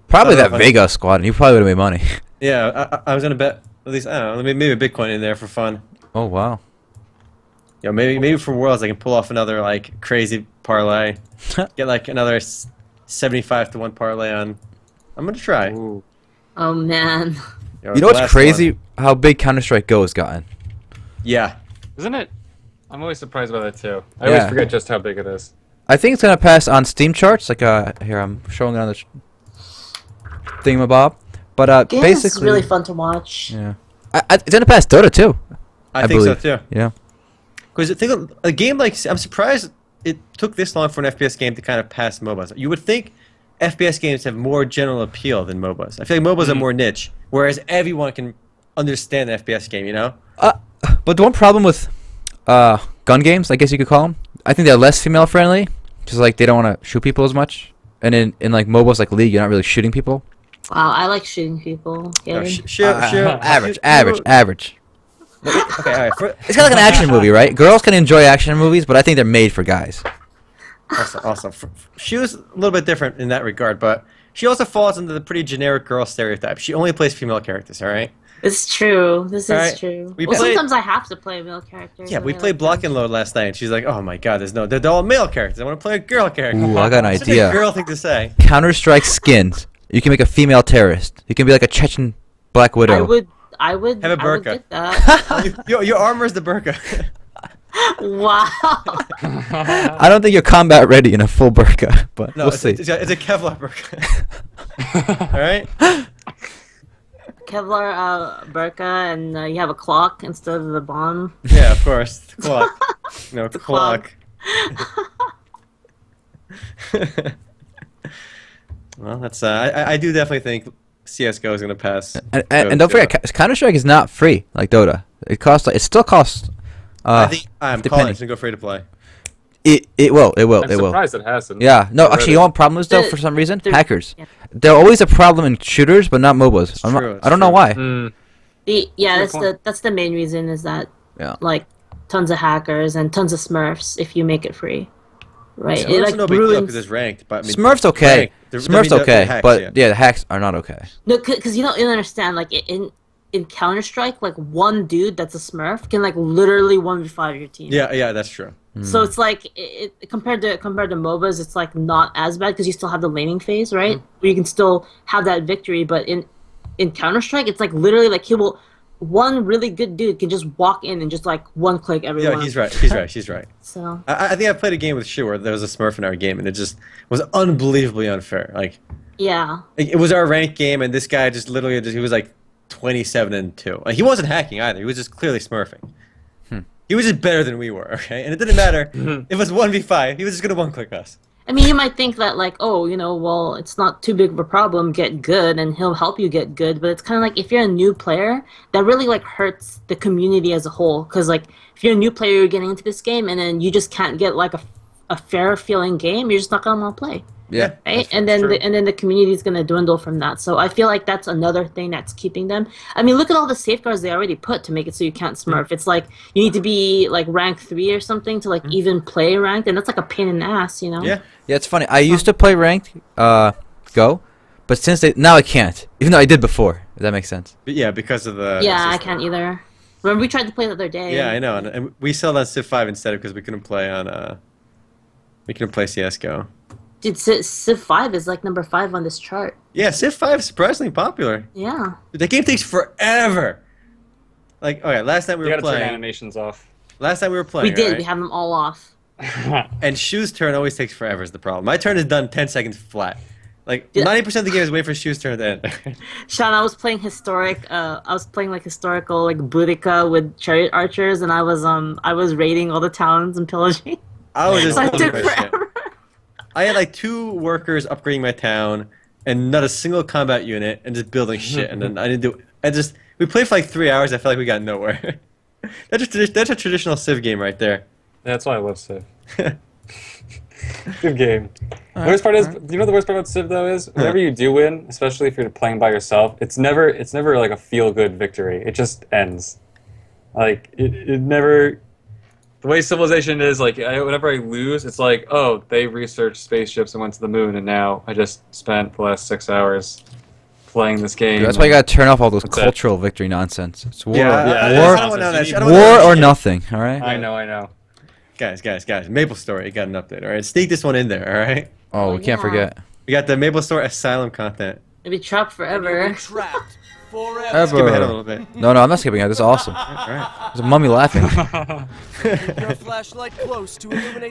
Probably that Vega squad, and you probably would have made money. Yeah, I, I was gonna bet at least I don't know, maybe maybe Bitcoin in there for fun. Oh wow. Yeah, maybe maybe for Worlds I can pull off another like crazy parlay, get like another seventy-five to one parlay on. I'm gonna try. Ooh. Oh man! Yo, you know what's crazy? One. How big Counter-Strike Go has gotten. Yeah, isn't it? I'm always surprised by that too. I yeah. always forget just how big it is. I think it's gonna pass on Steam charts. Like uh, here I'm showing it on the thingamabob. But uh, Game's basically, really fun to watch. Yeah, I, I, it's gonna pass Dota too. I, I think believe. so too. Yeah, because think of a game like I'm surprised. It took this long for an F P S game to kind of pass MOBAs. You would think F P S games have more general appeal than MOBAs. I feel like MOBAs mm-hmm. are more niche, whereas everyone can understand an F P S game, you know? Uh, but the one problem with uh, gun games, I guess you could call them, I think they're less female-friendly. Just like they don't want to shoot people as much. And in, in like MOBAs like League, you're not really shooting people. Wow, I like shooting people. No, sh sh uh, sh uh, average, sh average, average. Okay, all right. For, it's kind of like an action movie, right? Girls can enjoy action movies, but I think they're made for guys. Awesome, awesome. For, for, she was a little bit different in that regard, but she also falls into the pretty generic girl stereotype. She only plays female characters, all right? It's true. This all is right? true. We well, played, sometimes I have to play male characters. Yeah, we played like Block and Load last night, and she's like, "Oh my God, there's no, they're all male characters. I want to play a girl character." Ooh, I got an That's idea. A girl thing to say. Counter-Strike skins. You can make a female terrorist. You can be like a Chechen Black Widow. I would. I would have a burqa. I would get that. you, your, your armor is the burqa. Wow. I don't think you're combat ready in a full burqa, but no, we'll it's see. A, it's, a, it's a Kevlar burqa. All right. Kevlar uh, burqa, and uh, you have a clock instead of the bomb. Yeah, of course, the clock. No, it's the clock. clock. Well, that's. Uh, I I do definitely think C S G O is going to pass. And, and, and don't forget, Counter-Strike is not free, like Dota. It costs. It still costs. Uh, I think I'm calling it to go free to play. It it will it will I'm it will. I'm surprised it hasn't. Yeah, no, already. Actually, you know what problem is though? The, for some reason, the, hackers. Yeah. They're always a problem in shooters, but not MOBAs. I'm true, not, I don't true. know why. Mm. The, yeah, that's, that's the that's the main reason is that yeah. like tons of hackers and tons of Smurfs if you make it free, right? Yeah, it, like, no big deal because it's ranked. But I mean, Smurfs okay. Smurfs okay, hacks, but yeah. yeah, the hacks are not okay. No, because you don't you understand like in. In Counter-Strike, like one dude that's a Smurf can like literally one v five your team. Yeah, yeah, that's true. Mm. So it's like it, it compared to compared to MOBAs, it's like not as bad because you still have the laning phase, right? Mm. Where you can still have that victory. But in in Counter-Strike, it's like literally like he will one really good dude can just walk in and just like one click everyone. Yeah, he's right. He's right. He's right. So I, I think I played a game with Shu where there was a Smurf in our game, and it just was unbelievably unfair. Like yeah, it, it was our ranked game, and this guy just literally just, he was like. twenty-seven and two. He wasn't hacking either. He was just clearly smurfing. Hmm. He was just better than we were, okay? And it didn't matter. It was one v five. He was just going to one-click us. I mean, you might think that, like, oh, you know, well, it's not too big of a problem. Get good, and he'll help you get good. But it's kind of like if you're a new player, that really, like, hurts the community as a whole. Because, like, if you're a new player, you're getting into this game, and then you just can't get, like, a, a fair-feeling game, you're just not going to want to play. Yeah, right, and then the, and then the community is going to dwindle from that. So I feel like that's another thing that's keeping them. I mean, look at all the safeguards they already put to make it so you can't smurf. Mm-hmm. It's like you need to be like rank three or something to like mm-hmm. even play ranked, and that's like a pain in the ass, you know? Yeah, yeah, it's funny. I used to play ranked, uh, Go, but since they now I can't, even though I did before. If that makes sense. But yeah, because of the yeah, system. I can't either. Remember, we tried to play the other day. Yeah, I know, and, and we sold on Civ five instead because we couldn't play on uh, we couldn't play C S G O. Dude, Civ five is like number five on this chart. Yeah, Civ five is surprisingly popular. Yeah. Dude, that game takes forever. Like, okay, last time we you were playing. You gotta turn animations off. Last time we were playing. We did, right? We have them all off. And Shu's turn always takes forever, is the problem. My turn is done ten seconds flat. Like, ninety percent of the game is waiting for Shu's turn to end. Sean, I was playing historic, uh, I was playing like historical, like Boudica with chariot archers, and I was, um, I was raiding all the towns and pillaging. I was just so took forever. I had like two workers upgrading my town, and not a single combat unit, and just building shit. And then I didn't do. I just we played for like three hours. I felt like we got nowhere. That's a that's a traditional Civ game right there. Yeah, that's why I love Civ. Good game. Right, the worst part is, right. you know, the worst part about Civ though is whenever yeah. you do win, especially if you're playing by yourself, it's never it's never like a feel good victory. It just ends. Like it it never. The way Civilization is, like, I, whenever I lose, it's like, oh, they researched spaceships and went to the moon, and now I just spent the last six hours playing this game. Dude, that's why you gotta turn off all those What's cultural that? victory nonsense. It's war, yeah, war, yeah, war, nonsense. war, war or nothing, all right? I know, I know. Guys, guys, guys, Maple Story got an update, all right? Sneak this one in there, all right? Oh, we yeah. can't forget. We got the Maple Story Asylum content. It'd be trapped forever. Trapped. Forever. Skip ahead a little bit. No, no, I'm not skipping ahead. This is awesome. Right. There's a mummy laughing.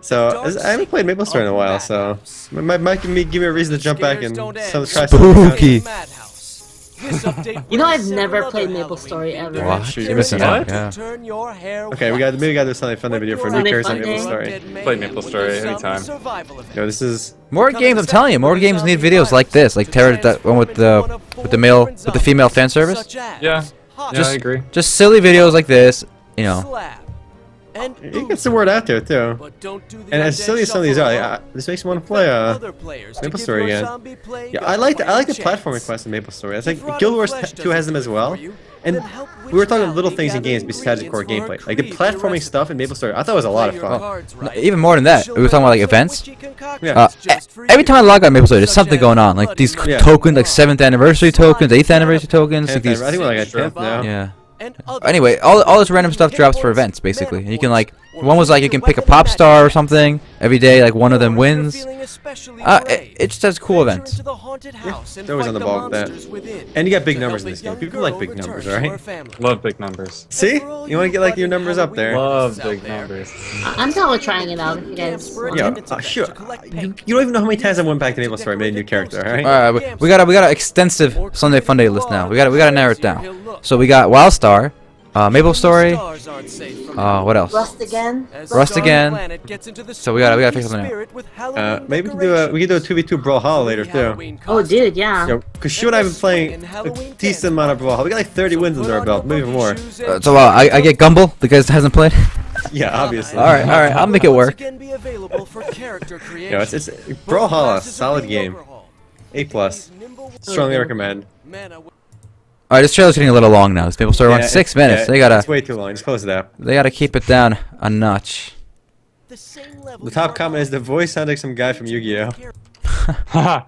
So, I haven't played Maple Story in a while, so it might, might give, me, give me a reason to jump back and some try Spooky. You know, I've never played Maple Story ever. Wow, sure, you're missing out. Yeah. Okay, we got maybe we got to do something fun video for New Year's on Maple Story. Play Maple Story anytime. Yo, this is more games. I'm telling you, more games need videos like this, like Terror, that one with the with the male with the female fan service. Yeah, yeah, just, I agree. Just silly videos like this, you know. It gets the word out there too. And as silly as some of these are, yeah, this makes me want to play uh, Maple Story again. Yeah, I like the, I like the platform requests in Maple Story. It's like Guild Wars two has them as well. And we were talking little things in games besides the core gameplay. Like the platforming stuff in Maple Story, I thought it was a lot of fun. No, even more than that, we were talking about like events. Yeah. Uh, every time I log on Maple Story, there's something going on. Like these yeah. tokens, like seventh anniversary tokens, eighth anniversary tokens. Like these, I think we're like a tenth now. Yeah. Anyway, all, all this random stuff drops for events, basically. And you can, like, one was like you can pick a pop star or something. Every day, like, one of them wins. Uh, it, it just has cool events. Yeah, they're always on the ball with that. And you got big numbers in this game. People like big numbers, right? Love big numbers. See? You want to get, like, your numbers up there. Love big numbers. I'm totally trying it out, guys. Yeah, uh, sure. You, you don't even know how many times I went back to Maple Story and made a new character, alright? Alright, we got a, we got an extensive Sunday Funday list now. We got we got to narrow it down. So we got Wildstar, uh, Maple Story, uh, what else? Rust again. Rust again. So we gotta we gotta fix something out. Uh, maybe we can do a we can do a two v two Brawlhalla later too. Oh, dude, yeah. yeah Cause Shu and I have been playing a decent amount of Brawlhalla. We got like thirty wins under our belt, maybe more. Uh, so uh, I I get Gumble. The guy that hasn't played. Yeah, obviously. All right, all right. I'll make it work. Again, be available for character creation. No, it's it's Brawlhalla, solid game. A plus. Strongly recommend. All right, this trailer's getting a little long now. These people started on yeah, six minutes. Yeah, they gotta. It's way too long. Just close it out. They gotta keep it down a notch. The, same level the top comment is the voice sounds like some guy from Yu-Gi-Oh. Haha.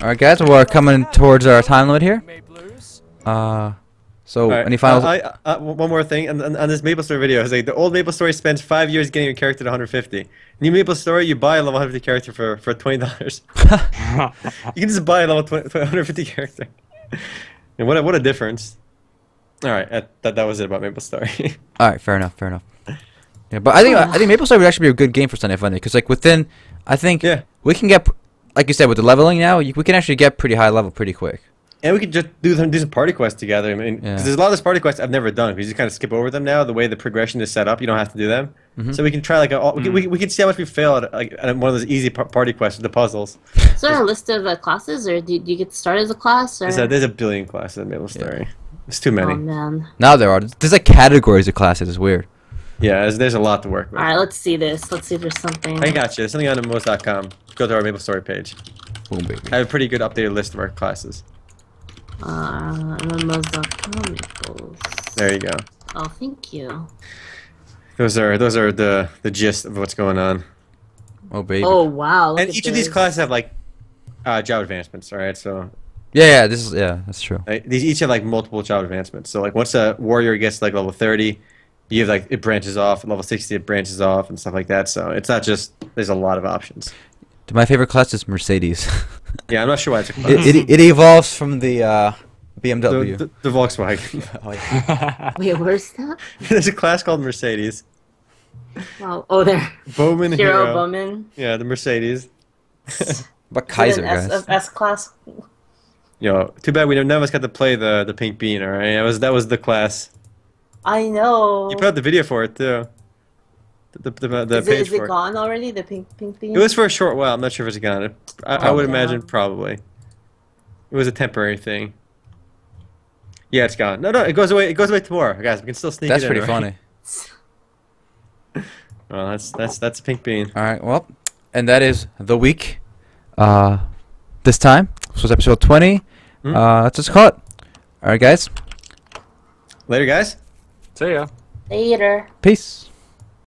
All right, guys, we're coming towards our time limit here. Uh, so right. any final? Uh, uh, one more thing on, on, on this MapleStory video. It's like the old MapleStory spends five years getting your character to one hundred fifty. New MapleStory, you buy a level one hundred fifty character for for twenty dollars. You can just buy a level one hundred fifty character. And what a, what a difference! All right, that that, that was it about MapleStory. All right, fair enough, fair enough. Yeah, but I think I think MapleStory would actually be a good game for Sunday Funday because like within, I think yeah. we can get, like you said, with the leveling now, you, we can actually get pretty high level pretty quick. And we could just do them, do some party quests together. I mean, yeah. cause there's a lot of these party quests I've never done. We just kind of skip over them now. The way the progression is set up, you don't have to do them. Mm-hmm. So we can try like a, we, mm. we we can see how much we fail at like at one of those easy party quests, the puzzles. Is there a list of uh, classes, or do you, do you get to start as a class? Or? There's, a, there's a billion classes in MapleStory. Yeah. There's too many. Oh, man. Now there are. There's like categories of classes. It's weird. Yeah, there's, there's a lot to work with. All right, let's see this. Let's see if there's something. I got you. There's something on M M Os dot com. Go to our MapleStory page. Boom, baby. I have a pretty good updated list of our classes. Uh, M M Os dot com equals. There you go. Oh, thank you. Those are those are the the gist of what's going on. Oh baby. Oh wow. And each this. of these classes have like uh, job advancements. All right, so. Yeah, yeah, this is yeah, that's true. Like, these each have like multiple job advancements. So like once a warrior gets to, like level thirty. You have like it branches off at level sixty. It branches off and stuff like that. So it's not just there's a lot of options. My favorite class is Mercedes. Yeah, I'm not sure why it's a class. It, it it evolves from the uh, B M W. The, the, the Volkswagen. Oh, yeah. Wait, where's that? There's a class called Mercedes. Wow. Oh, there. Bowman Hero. Hero Bowman. Yeah, the Mercedes. But Kaiser guys. S, S class. Yo, too bad we never none of us got to play the the pink bean. All right, that was that was the class. I know. You put out the video for it too. The, the, the, the is page it, is for it gone it. already? The pink pink thing. It was for a short while. I'm not sure if it's gone. It, I, oh, I would yeah. imagine probably. It was a temporary thing. Yeah, it's gone. No, no, it goes away. It goes away tomorrow, guys. We can still sneak. That's it in, pretty right? funny. Well, that's that's that's a pink bean. All right. Well, and that is the week. Uh, this time this was episode twenty. Mm-hmm. Uh, that's just caught. All right, guys. Later, guys. See ya. Later. Peace.